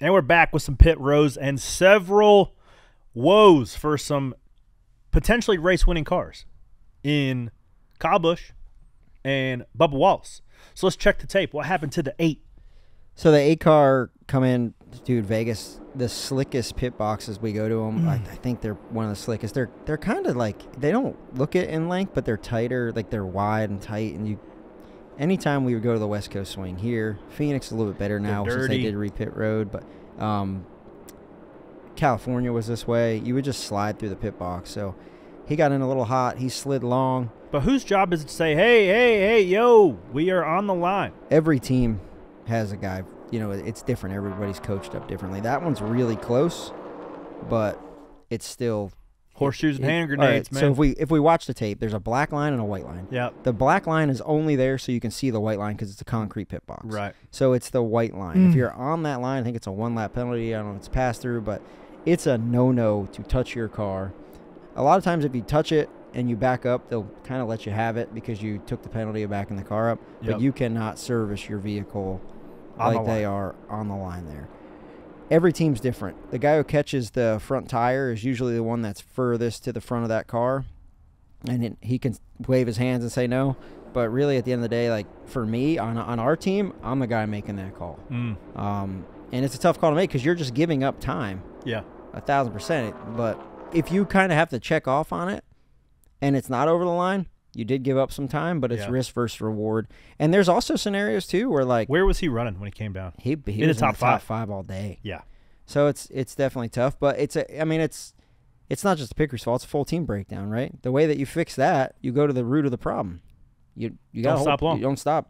And we're back with some pit rows and several woes for some potentially race-winning cars in Kyle Busch and Bubba Wallace. So let's check the tape. What happened to the 8? So the 8 car come in, dude, Vegas, the slickest pit boxes. We go to them. I think they're one of the slickest. They're kind of like, they don't look it in length, but they're tighter. Like they're wide and tight, and you... Anytime we would go to the West Coast swing here, Phoenix is a little bit better now since they did re-pit road, but California was this way. You would just slide through the pit box. So he got in a little hot. He slid long. But whose job is it to say, hey, yo, we are on the line? Every team has a guy. You know, it's different. Everybody's coached up differently. That one's really close, but it's still – horseshoes and hand grenades, right, man. So if we watch the tape, there's a black line and a white line. Yeah. The black line is only there so you can see the white line because it's a concrete pit box. Right. So it's the white line. If you're on that line, I think it's a one-lap penalty. I don't know if it's pass through, but it's a no-no to touch your car. A lot of times if you touch it and you back up, they'll kind of let you have it because you took the penalty of backing the car up. Yep. But you cannot service your vehicle like they are on the line there. Every team's different. The guy who catches the front tire is usually the one that's furthest to the front of that car, and he can wave his hands and say no. But really, at the end of the day, like for me, on our team, I'm the guy making that call. And it's a tough call to make because you're just giving up time. Yeah. 1,000%. But if you kind of have to check off on it and it's not over the line, you did give up some time, but it's risk versus reward. And there's also scenarios, too, where, like... Where was he running when he came down? He was in the top five all day. Yeah. So it's definitely tough, but it's a, I mean, it's not just the picker's fault. It's a full team breakdown, right? The way that you fix that, you go to the root of the problem. You gotta stop long. You don't stop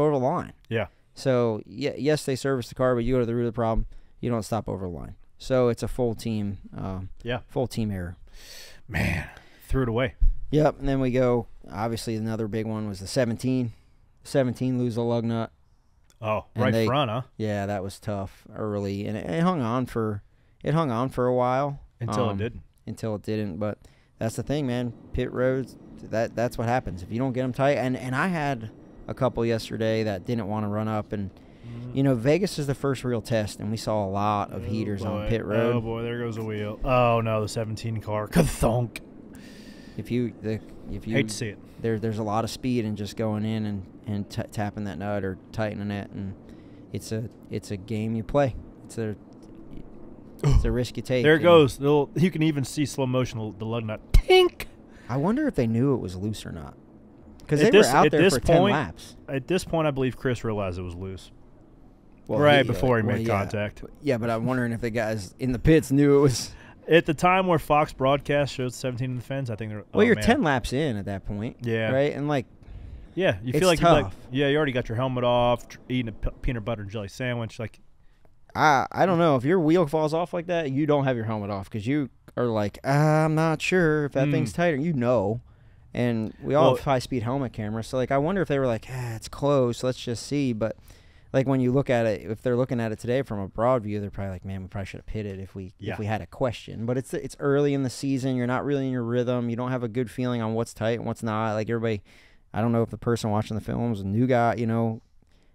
over the line. Yeah. So yes, they service the car, but you go to the root of the problem. You don't stop over the line. So it's a full team. Full team error. Man, threw it away. Yep. And then we go. Obviously, another big one was the 17. 17 lose a lug nut. Oh, and right front, huh? Yeah, that was tough early, and it hung on for a while until it didn't. Until it didn't, but that's the thing, man. Pit roads, that's what happens if you don't get them tight. And I had a couple yesterday that didn't want to run up, and you know, Vegas is the first real test, and we saw a lot of heaters on pit road. Oh boy, there goes a wheel. Oh no, the 17 car, kathonk. If you hate to see it, there's a lot of speed in just going in and tapping that nut or tightening it, and it's a game you play. It's a risk you take. There it goes. You can even see slow motion the lug nut. Pink. I wonder if they knew it was loose or not, because they were out there for 10 laps. At this point, I believe Chris realized it was loose. Well, right before he made contact. Yeah, but I'm wondering if the guys in the pits knew it was. At the time where Fox broadcast showed 17 in the fence, I think they're. Well, you're 10 laps in at that point. Yeah. Right? And like. Yeah. You feel like, you already got your helmet off, eating a peanut butter and jelly sandwich. Like, I don't know. If your wheel falls off like that, you don't have your helmet off because you are like, I'm not sure if that thing's tighter. You know. And we all have high-speed helmet cameras. So, like, I wonder if they were like, it's close. Let's just see. But, like, when you look at it, if they're looking at it today from a broad view, they're probably like, man, we probably should have pitted if we had a question. But it's early in the season. You're not really in your rhythm. You don't have a good feeling on what's tight and what's not. Like, everybody, I don't know if the person watching the film is a new guy. You know,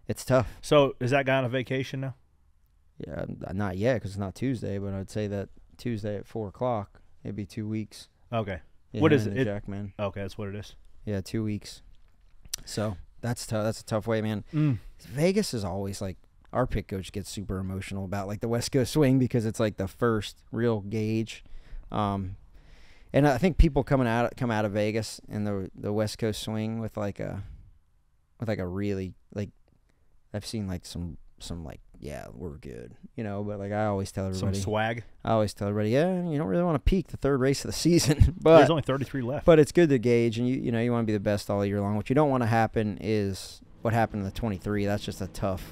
it's tough. So is that guy on a vacation now? Yeah, not yet because it's not Tuesday, but I'd say that Tuesday at 4 o'clock, it'd be 2 weeks. Okay. Yeah, what is it? Jackman. Okay, that's what it is. Yeah, 2 weeks. So. That's tough. That's a tough way, man. Vegas is always like our pit coach gets super emotional about like the West Coast swing because it's like the first real gauge, and I think people come out of Vegas and the West Coast swing with like a really like I've seen like some like yeah we're good you know but like I always tell everybody some swag. I always tell everybody you don't really want to peak the third race of the season but there's only 33 left but it's good to gauge and you know you want to be the best all year long. What you don't want to happen is what happened in the 23. That's just a tough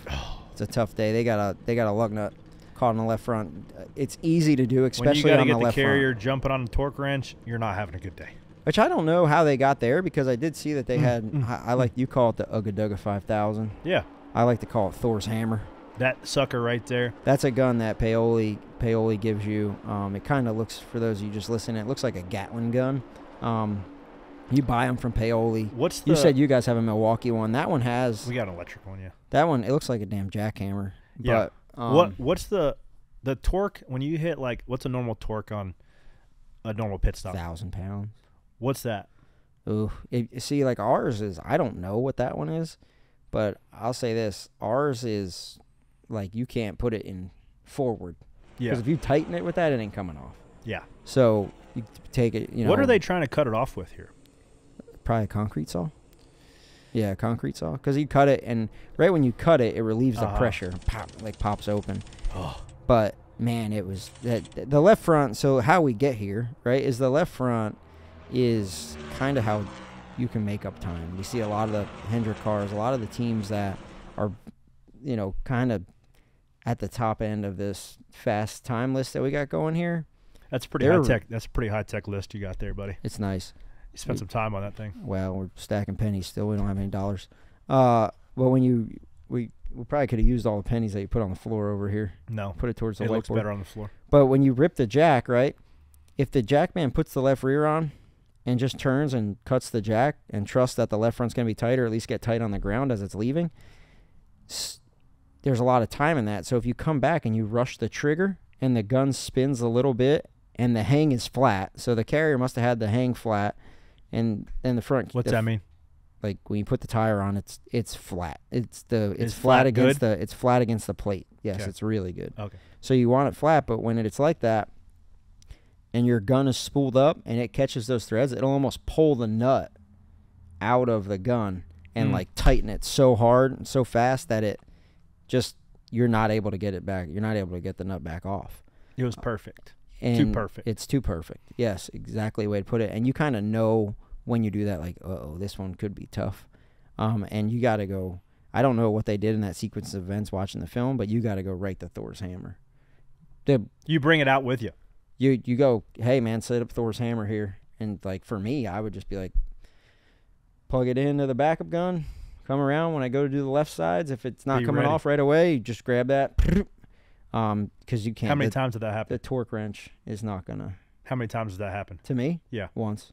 it's a tough day. They got a lug nut caught on the left front. It's easy to do especially when you on get the left carrier front. Jumping on the torque wrench you're not having a good day. Which I don't know how they got there because I did see that they had I like you call it the Ugga Dugga 5000. Yeah. I like to call it Thor's hammer. That sucker right there. That's a gun that Paoli gives you. It kind of looks, for those of you just listening, it looks like a Gatling gun. You buy them from Paoli. You said you guys have a Milwaukee one. That one has. We got an electric one, yeah. That one, it looks like a damn jackhammer. Yeah. But, what's the torque when you hit, like, what's a normal torque on a normal pit stop? 1,000 pounds. What's that? Ooh. See, like ours is, I don't know what that one is. But I'll say this, ours is like you can't put it in forward. Yeah. Because if you tighten it with that, it ain't coming off. Yeah. So you take it, you know. What are they trying to cut it off with here? Probably a concrete saw. Yeah, a concrete saw. Because you cut it, and right when you cut it, it relieves the pressure. Pops open. Oh. But, man, it was the left front. So how we get here, right, is the left front is kind of how you can make up time. We see a lot of the Hendrick cars, a lot of the teams that are, you know, kind of at the top end of this fast time list that we got going here. That's pretty high tech. That's a pretty high tech list you got there, buddy. It's nice. You spent some time on that thing. Well, we're stacking pennies still. We don't have any dollars. But when you we probably could have used all the pennies that you put on the floor over here. No, put it towards the whiteboard. It looks better on the floor. But when you rip the jack, right? If the jack man puts the left rear on and just turns and cuts the jack and trusts that the left front's going to be tight or at least get tight on the ground as it's leaving, there's a lot of time in that. So if you come back and you rush the trigger and the gun spins a little bit and the hang is flat, so the carrier must have had the hang flat and then the front. What's that mean? Like when you put the tire on, it's flat. It's flat against the plate. Yes, okay. It's really good. Okay. So you want it flat, but when it's like that, and your gun is spooled up and it catches those threads, it'll almost pull the nut out of the gun and like tighten it so hard and so fast that it just you're not able to get it back. You're not able to get the nut back off. It was perfect. Too perfect. It's too perfect. Yes, exactly the way to put it. And you kind of know when you do that, like, uh-oh, this one could be tough. And you got to go. I don't know what they did in that sequence of events watching the film, but you got to go right to Thor's hammer. You bring it out with you. You go, hey, man, set up Thor's hammer here. And, like, for me, I would just be like, plug it into the backup gun, come around when I go to do the left sides. If it's not coming off right away, you just grab that. Because you can't. How many times did that happen? The torque wrench is not going to. How many times did that happen? To me? Yeah. Once.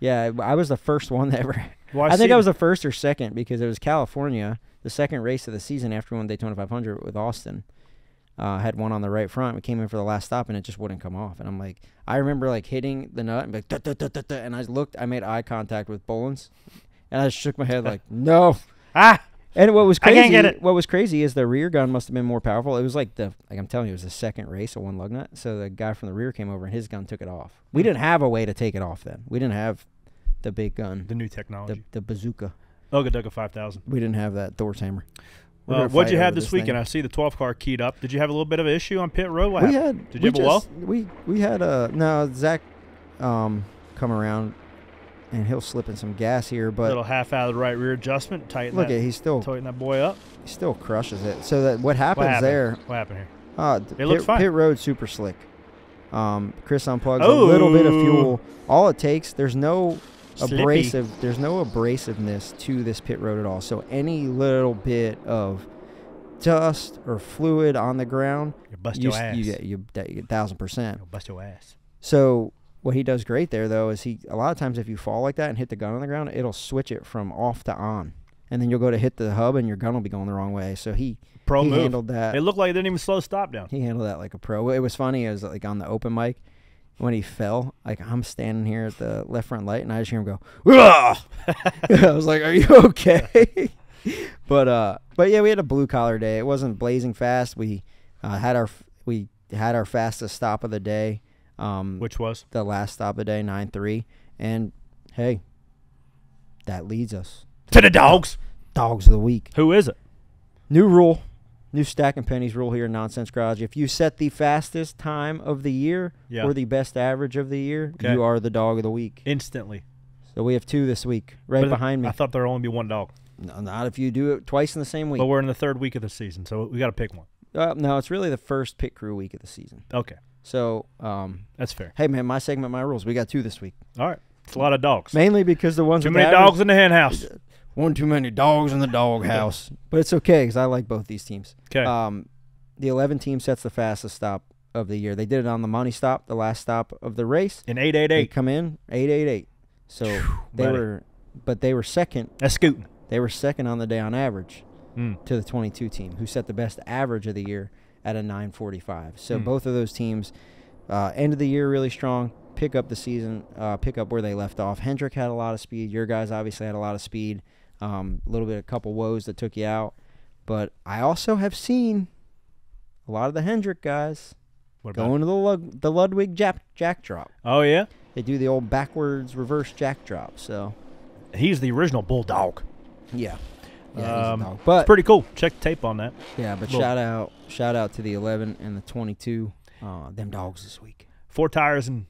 Yeah, I was the first one that ever. Well, I think I was the first or second because it was California, the second race of the season after we won Daytona 500 with Austin. Had one on the right front. We came in for the last stop, and it just wouldn't come off. And I'm like, I remember like hitting the nut and be like, duh, duh, duh, duh, duh, and I looked. I made eye contact with Bolins, and I shook my head like, no. And what was crazy? I can't get it. What was crazy is the rear gun must have been more powerful. It was like I'm telling you, it was the second race of one lug nut. So the guy from the rear came over and his gun took it off. We didn't have a way to take it off then. We didn't have the big gun, the new technology, the bazooka, Ogaduga 5000. We didn't have that Thor's hammer. What'd you have this weekend? I see the 12 car keyed up. Did you have a little bit of an issue on pit road? No, Zach come around. And he'll slip in some gas here, but little half out of the right rear adjustment, tighten. Look at he's still tighten that boy up. He still crushes it. So that what happened there? What happened here? It looks fine. Pit road super slick. Chris unplugs a little bit of fuel. All it takes. There's no abrasive. There's no abrasiveness to this pit road at all. So any little bit of dust or fluid on the ground, you bust your ass. You 1000%. You'll bust your ass. So. What he does great there, though, is a lot of times if you fall like that and hit the gun on the ground, it'll switch it from off to on. And then you'll go to hit the hub, and your gun will be going the wrong way. So he handled that. It looked like it didn't even slow stop down. He handled that like a pro. It was funny. It was like on the open mic when he fell. Like I'm standing here at the left front light, and I just hear him go, I was like, are you okay? But, yeah, we had a blue-collar day. It wasn't blazing fast. We had our fastest stop of the day. Which was the last stop of the day, 9-3, and hey, that leads us to the dogs. Dogs of the week. Who is it? New rule, new stack and pennies rule here in Nonsense Garage. If you set the fastest time of the year or the best average of the year, you are the dog of the week instantly. So we have two this week, right behind me. I thought there'd only be one dog. No, not if you do it twice in the same week. But we're in the third week of the season, so we got to pick one. No, it's really the first pit crew week of the season. Okay. So that's fair. Hey man, my segment, my rules. We got two this week. All right, it's a lot of dogs. Mainly because the ones too many dogs in the hen house. One too many dogs in the dog house. But it's okay because I like both these teams. Okay. The 11 team sets the fastest stop of the year. They did it on the money stop, the last stop of the race. In 888. They come in 888. So they were second. That's scooting. They were second on the day on average to the 22 team, who set the best average of the year at a 945. So both of those teams, end of the year really strong, pick up the season, pick up where they left off. Hendrick had a lot of speed. Your guys obviously had a lot of speed. A couple woes that took you out. But I also have seen a lot of the Hendrick guys going to the Ludwig jack drop. Oh, yeah? They do the old backwards reverse jack drop. So he's the original bulldog. Yeah. Yeah, but it's pretty cool. Check the tape on that. Yeah, but shout out to the 11 and the 22, them dogs this week. Four tires and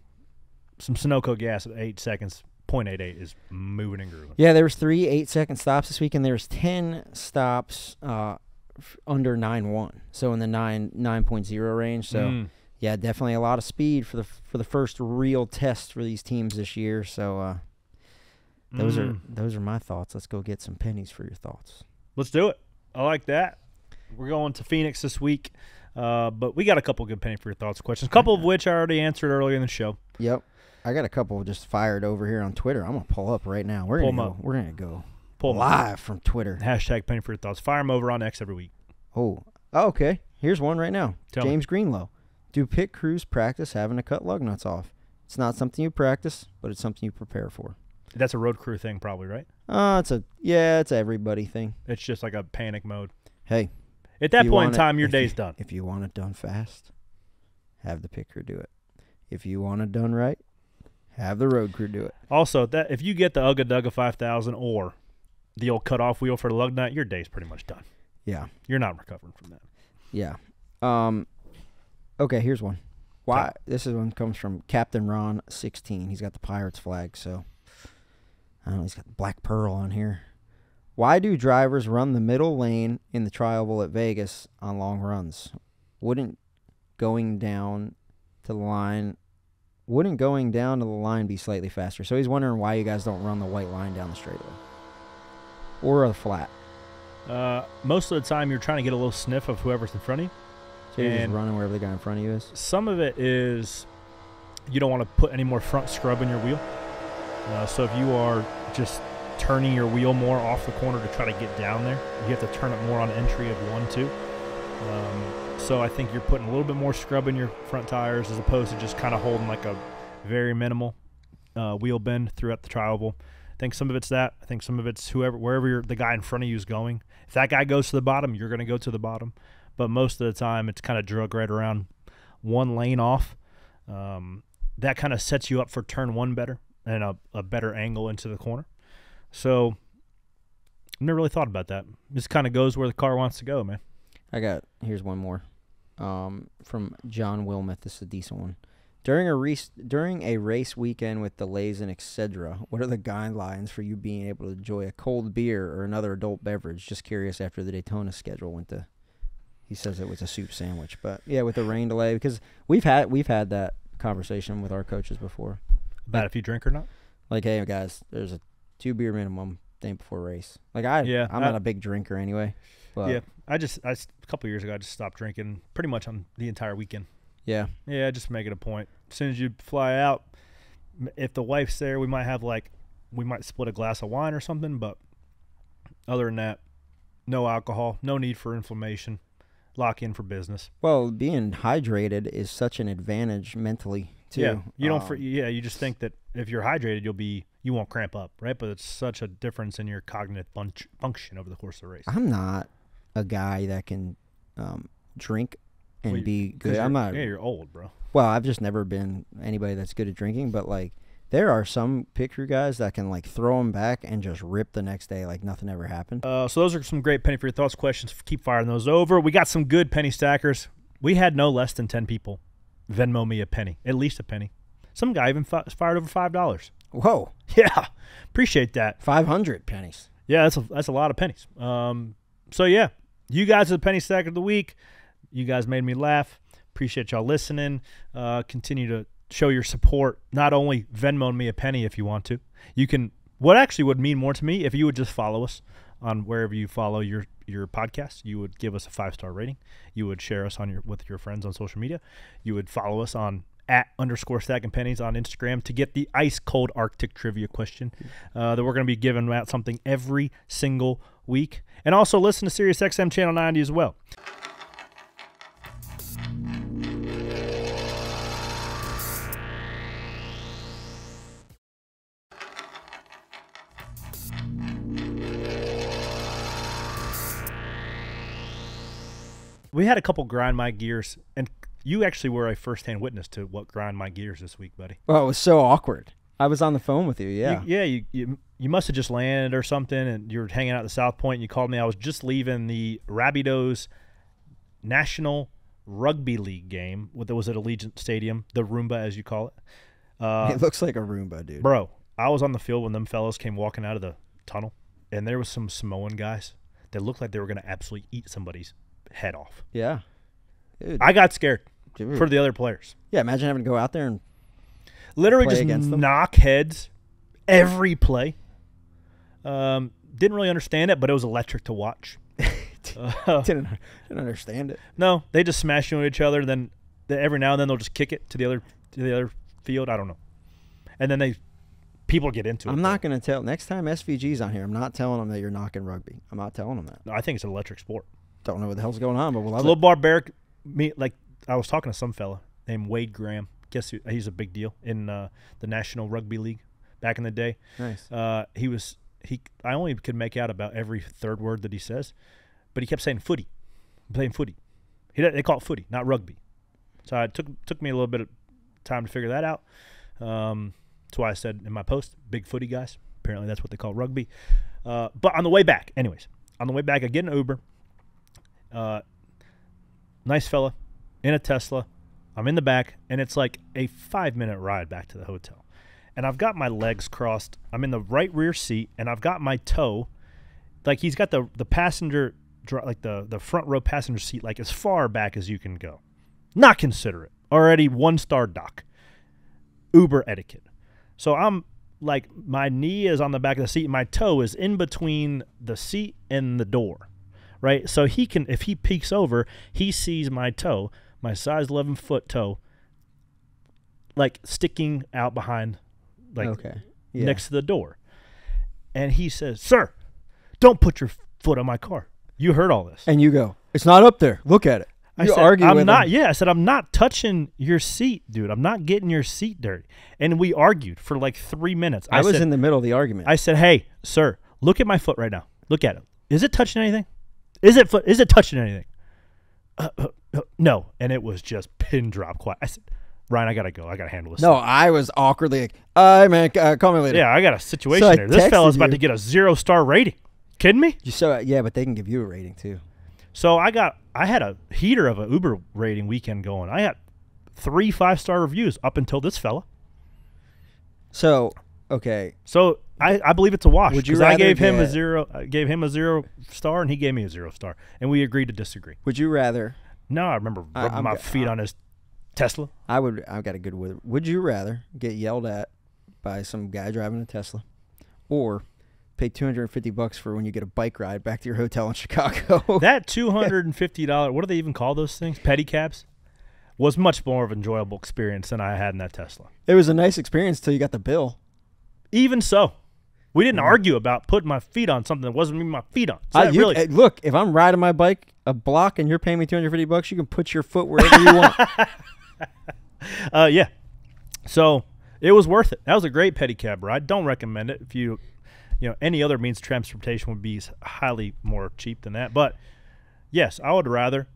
some Sunoco gas at 8 seconds. 0.88 is moving and grooving. Yeah, there was 3 8-second stops this week, and there was 10 stops under 9.1. So in the 9.0 range. So yeah, definitely a lot of speed for the first real test for these teams this year. So. Those are my thoughts. Let's go get some pennies for your thoughts. Let's do it. I like that. We're going to Phoenix this week, but we got a couple good penny for your thoughts questions, a couple of which I already answered earlier in the show. Yep. I got a couple just fired over here on Twitter. I'm going to pull up right now. We're going to go pull live from Twitter. # penny for your thoughts. Fire them over on X every week. Oh, okay. Here's one right now. James Greenlow. Do pit crews practice having to cut lug nuts off? It's not something you practice, but it's something you prepare for. That's a road crew thing, probably, right? It's an everybody thing. It's just like a panic mode. Hey, at that point in time, your day's done. If you want it done fast, have the pit crew do it. If you want it done right, have the road crew do it. Also, that if you get the Ugga Dugga 5000 or the old cutoff wheel for the lug nut, your day's pretty much done. Yeah, you're not recovering from that. Yeah. Okay, here's one. Why this is one comes from Captain Ron 16. He's got the Pirates flag, so I don't know, he's got the Black Pearl on here. Why do drivers run the middle lane in the tri-oval at Vegas on long runs? Wouldn't going down to the line be slightly faster? So he's wondering why you guys don't run the white line down the straightaway or a flat. Most of the time, you're trying to get a little sniff of whoever's in front of you. So you're just running wherever the guy in front of you is? Some of it is you don't want to put any more front scrub in your wheel. So if you are just turning your wheel more off the corner to try to get down there, you have to turn it more on entry of 1-2. So I think you're putting a little bit more scrub in your front tires as opposed to just kind of holding like a very minimal wheel bend throughout the tri-oval. I think some of it's that. I think some of it's wherever the guy in front of you is going. If that guy goes to the bottom, you're going to go to the bottom. But most of the time, it's kind of drug right around one lane off. That kind of sets you up for turn one better and a better angle into the corner. So I never really thought about that. Just kind of goes where the car wants to go, man. Here's one more from John Wilmoth. This is a decent one. During a race weekend with delays and etc., what are the guidelines for you being able to enjoy a cold beer or another adult beverage? Just curious after the Daytona schedule went to. He says it was a soup sandwich, but yeah, with the rain delay, because we've had that conversation with our coaches before about if you drink or not. Like, hey guys, there's a 2-beer minimum thing before race. Like I'm not a big drinker anyway. But yeah, I a couple years ago I just stopped drinking pretty much on the entire weekend. Yeah, yeah, just make it a point. As soon as you fly out, if the wife's there, we might split a glass of wine or something, but other than that, no alcohol, no need for inflammation. Lock in for business. Well, being hydrated is such an advantage mentally too. Yeah, you don't. You just think that if you're hydrated, you won't cramp up, right? But it's such a difference in your cognitive function over the course of the race. I'm not a guy that can drink and be good. I'm not. Yeah, you're old, bro. Well, I've just never been anybody that's good at drinking. But like, there are some pit crew guys that can like throw them back and just rip the next day like nothing ever happened. So those are some great penny for your thoughts questions. Keep firing those over. We got some good penny stackers. We had no less than 10 people Venmo me a penny, at least a penny. Some guy even fired over $5. Whoa! Yeah, appreciate that. 500 pennies. Yeah, that's a lot of pennies. So yeah, you guys are the penny stacker of the week. You guys made me laugh. Appreciate y'all listening. Continue to show your support. Not only Venmo me a penny if you want to. You can. What actually would mean more to me if you would just follow us on wherever you follow your podcast. You would give us a 5-star rating. You would share us with your friends on social media. You would follow us on @_stacking pennies on Instagram to get the ice cold Arctic trivia question that we're going to be giving out something every single week. And also listen to SiriusXM Channel 90 as well. We had a couple grind my gears, and you actually were a first-hand witness to what grind my gears this week, buddy. Oh, it was so awkward. I was on the phone with you, yeah. You must have just landed or something, and you were hanging out at the South Point, and you called me. I was just leaving the Rabbitohs National Rugby League game that was at Allegiant Stadium, the Roomba, as you call it. It looks like a Roomba, dude. Bro, I was on the field when them fellas came walking out of the tunnel, and there was some Samoan guys that looked like they were going to absolutely eat somebody's head off. Yeah. Dude. I got scared for the other players. Yeah, imagine having to go out there and literally just knock heads every play. Didn't really understand it, but it was electric to watch. Didn't understand it. No, they just smash into each other. Then every now and then they'll just kick it to the other field. I don't know. And then people get into it. I'm not going to tell. Next time SVG's on here, I'm not telling them that you're knocking rugby. I'm not telling them that. No, I think it's an electric sport. Don't know what the hell's going on, but we'll love it. It's a little barbaric. I was talking to some fella named Wade Graham. Guess he's a big deal in the National Rugby League back in the day. Nice. He was I only could make out about every third word that he says, but he kept saying footy, playing footy. They call it footy, not rugby. So it took me a little bit of time to figure that out. That's why I said in my post, big footy guys. Apparently that's what they call rugby. But on the way back, anyways, on the way back, I get an Uber. Nice fella in a Tesla. I'm in the back, and it's like a 5-minute ride back to the hotel. And I've got my legs crossed. I'm in the right rear seat, and I've got my toe. Like, he's got the passenger, like the front row passenger seat, like as far back as you can go. Not considerate. Already one-star doc. Uber etiquette. So I'm like, my knee is on the back of the seat. My toe is in between the seat and the door, right? So he can, if he peeks over, he sees my toe, my size 11 foot toe, like sticking out behind, like next to the door. And he says, "Sir, don't put your foot on my car. You heard all this." And you go, "It's not up there. Look at it." I said, "I'm not." Yeah, I said, "I'm not touching your seat, dude. I'm not getting your seat dirty." And we argued for like 3 minutes. I was in the middle of the argument. I said, "Hey, sir, look at my foot right now. Look at it. Is it touching anything? Is it touching anything?" No. And it was just pin drop quiet. I said, "Ryan, I gotta go. I gotta handle this." No, I was awkwardly like, "Hey, man, call me later." Yeah, I got a situation here. This fella's about to get a 0-star rating. Kidding me? Yeah, but they can give you a rating too. So I had a heater of an Uber rating weekend going. I had 3 5-star reviews up until this fella. So, okay. So I believe it's a wash. Because I gave him a 0-star and he gave me a 0-star. And we agreed to disagree. Would you rather? No, I remember rubbing my feet on his Tesla. I've got a good one. Would you rather get yelled at by some guy driving a Tesla, or pay $250 for when you get a bike ride back to your hotel in Chicago? That $250, what do they even call those things? Pedicabs, was much more of an enjoyable experience than I had in that Tesla. It was a nice experience till you got the bill. Even so, we didn't argue about putting my feet on something that wasn't even my feet on. So look, if I'm riding my bike a block and you're paying me $250, you can put your foot wherever you want. Yeah. So it was worth it. That was a great pedicab ride. Don't recommend it if you. You know, any other means of transportation would be highly more cheap than that. But yes, I'd rather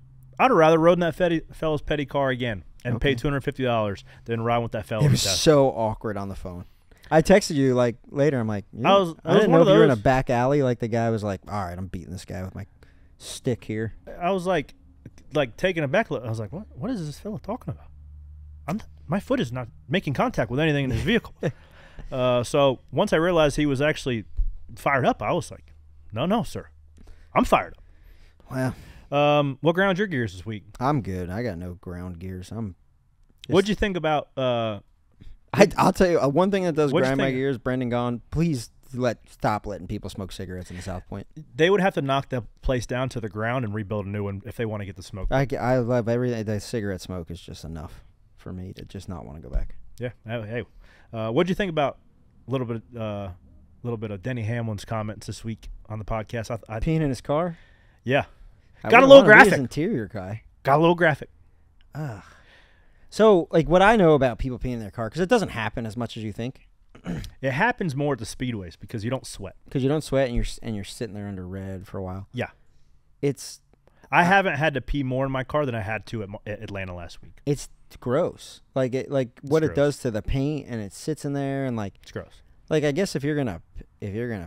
rode in that fella's petty car again and pay $250 than ride with that fella. It was so awkward on the phone. I texted you like later. I'm like, I didn't know if you were in a back alley. Like the guy was like, "All right, I'm beating this guy with my stick here." I was like, taking a back look. I was like, what is this fella talking about? My foot is not making contact with anything in this vehicle. So once I realized he was actually fired up, I was like, no, sir, I'm fired up. Wow. What ground your gears this week? I'm good. I got no ground gears. What'd you think about? I'll tell you one thing that does grind my gears. Brendan Gaughan, please stop letting people smoke cigarettes in the South Point. They would have to knock the place down to the ground and rebuild a new one if they want to get the smoke. I love everything. The cigarette smoke is just enough for me to just not want to go back. Yeah. Hey. What'd you think about a little bit of Denny Hamlin's comments this week on the podcast? Peeing in his car? Yeah. Got a little graphic. His interior guy. Got a little graphic. So, like, what I know about people peeing in their car, because it doesn't happen as much as you think. It happens more at the speedways because you don't sweat. Because you don't sweat and you're sitting there under red for a while. Yeah. It's. I haven't had to pee more in my car than I had to at Atlanta last week. It's gross. Like what it does to the paint, and it sits in there, and like it's gross. Like, I guess if you're gonna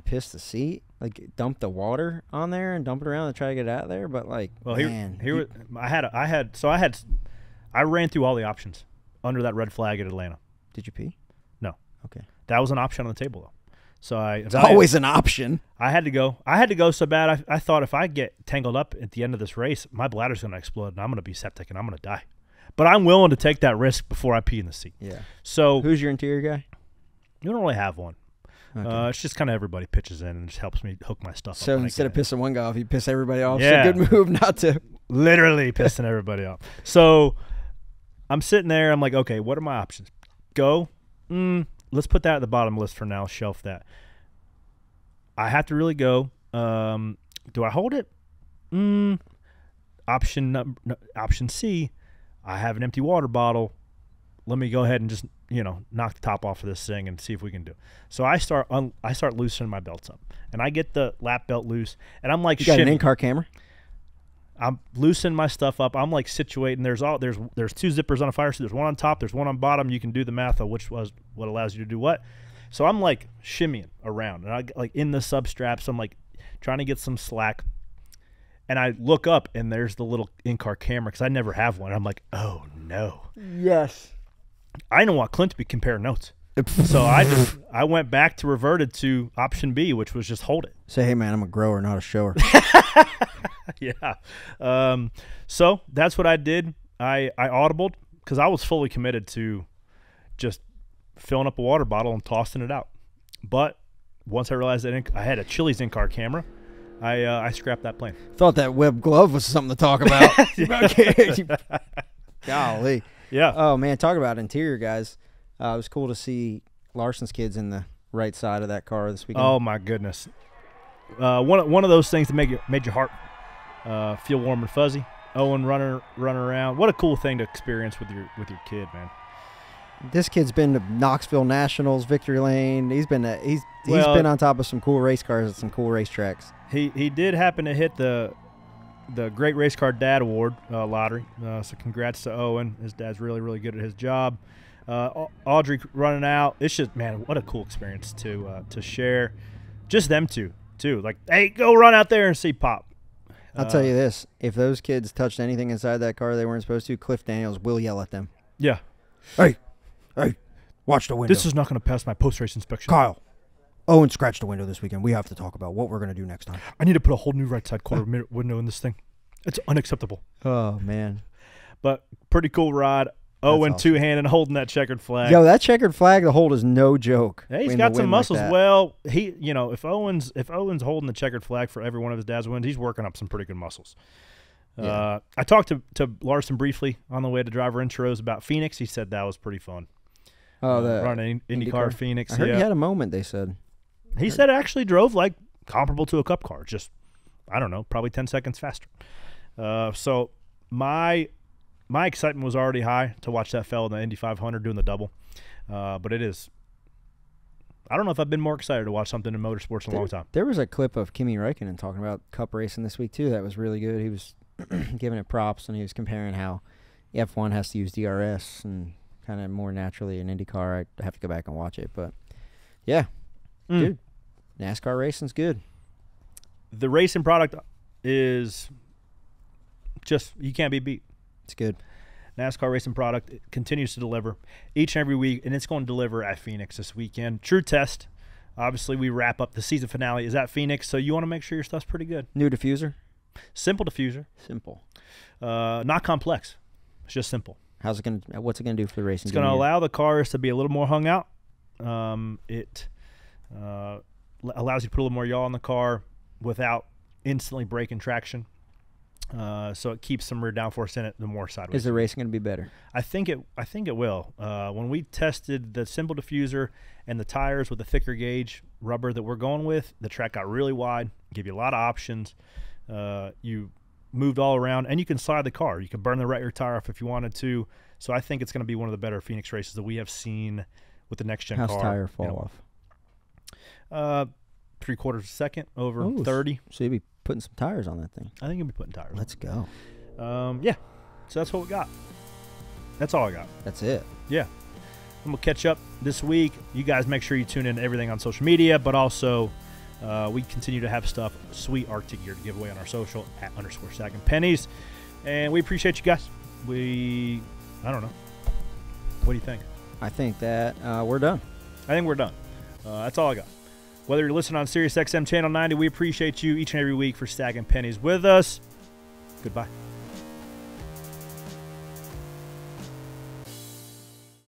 piss the seat, like dump the water on there and dump it around and try to get it out of there. But like, well, I ran through all the options under that red flag at Atlanta. Did you pee? No. Okay. That was an option on the table though. So it's always an option. I had to go so bad. I thought if I get tangled up at the end of this race, my bladder's going to explode and I'm going to be septic and I'm going to die. But I'm willing to take that risk before I pee in the seat. Yeah. So who's your interior guy? You don't really have one. Okay. It's just kind of everybody pitches in and just helps me hook my stuff up. So instead of pissing one guy off, you piss everybody off. Yeah. It's a good move not to. Literally pissing everybody off. So I'm sitting there. I'm like, okay, what are my options? Go. Let's put that at the bottom list for now. Shelf that. I have to really go. Do I hold it? Option C. I have an empty water bottle. let me go ahead and just, you know, knock the top off of this thing and see if we can do it. So I start loosening my belts up, and I get the lap belt loose, and I'm like, you got an in-car camera? I'm loosening my stuff up. I'm like situating. There's two zippers on a fire seat. There's one on top. There's one on bottom. You can do the math of which was what allows you to do what. So I'm like shimmying around, and I like in the sub straps. I'm like trying to get some slack, and I look up, and there's the little in-car camera because I never have one. I'm like, oh no. Yes. I don't want Clint to be comparing notes. So I went back to reverted to option B, which was just hold it. Say, hey man, I'm a grower, not a shower. Yeah. So that's what I did. I audibled because I was fully committed to just filling up a water bottle and tossing it out. But once I realized that I had a Chili's in-car camera, I scrapped that plane. Thought that web glove was something to talk about. Golly. Yeah. Oh man, talk about interior guys. It was cool to see Larson's kids in the right side of that car this weekend. Oh my goodness. One of those things that made your heart feel warm and fuzzy. Owen running around. What a cool thing to experience with your kid, man. This kid's been to Knoxville Nationals, Victory Lane. He's been to, he's been on top of some cool race cars at some cool racetracks. He did happen to hit the Great Race Car Dad Award lottery. So congrats to Owen. His dad's really, really good at his job. Audrey running out. It's just, man, what a cool experience to share. Just them two, too. Like, hey, go run out there and see Pop. I'll tell you this. If those kids touched anything inside that car they weren't supposed to, Cliff Daniels will yell at them. Yeah. Hey, watch the window. This is not going to pass my post-race inspection. Kyle. Owen scratched the window this weekend. We have to talk about what we're going to do next time. I need to put a whole new right side quarter mirror window in this thing. It's unacceptable. Oh, man. But pretty cool ride. Owen awesome. Two-handed holding that checkered flag. Yo, that checkered flag to hold is no joke. Yeah, he's got some muscles. Like well, he, you know, if Owen's holding the checkered flag for every one of his dad's wins, he's working up some pretty good muscles. Yeah. I talked to Larson briefly on the way to driver intros about Phoenix. He said that was pretty fun. Oh, the running IndyCar Phoenix. I heard he had a moment. They said. He said it actually drove like comparable to a cup car, just, I don't know, probably 10 seconds faster. So my excitement was already high to watch that fella in the Indy 500 doing the double. But it is, I don't know if I've been more excited to watch something in motorsports in a long time. There was a clip of Kimi Räikkönen talking about cup racing this week too. That was really good. He was giving it props, and he was comparing how F1 has to use DRS and kind of more naturally in IndyCar. I have to go back and watch it, but yeah. Dude, NASCAR racing's good. The racing product is just, you can't be beat. It's good. NASCAR racing product, it continues to deliver each and every week, and it's going to deliver at Phoenix this weekend. True test. Obviously, we wrap up the season finale is at Phoenix, so you want to make sure your stuff's pretty good. New diffuser? Simple diffuser. Simple. Not complex. It's just simple. What's it going to do for the racing? It's going to allow the cars to be a little more hung out. It allows you to put a little more yaw on the car without instantly breaking traction. So it keeps some rear downforce in it, the more sideways. Is the racing going to be better? I think it will. When we tested the simple diffuser and the tires with the thicker gauge rubber that we're going with, the track got really wide, gave you a lot of options. You moved all around, and you can slide the car. You can burn the right rear tire off if you wanted to. So I think it's going to be one of the better Phoenix races that we have seen with the next-gen car. How's tire fall off? 3/4 of a second over 30. So you'll be putting some tires on that thing. I think you'll be putting tires. Let's go. Yeah. So that's what we got. That's all I got. That's it. Yeah. I'm gonna catch up this week. You guys make sure you tune in to everything on social media, but also we continue to have stuff sweet Arctic gear to give away on our social @_stacking pennies, and we appreciate you guys. I don't know. What do you think? I think that we're done. I think we're done. That's all I got. Whether you're listening on SiriusXM Channel 90, we appreciate you each and every week for stacking pennies with us. Goodbye.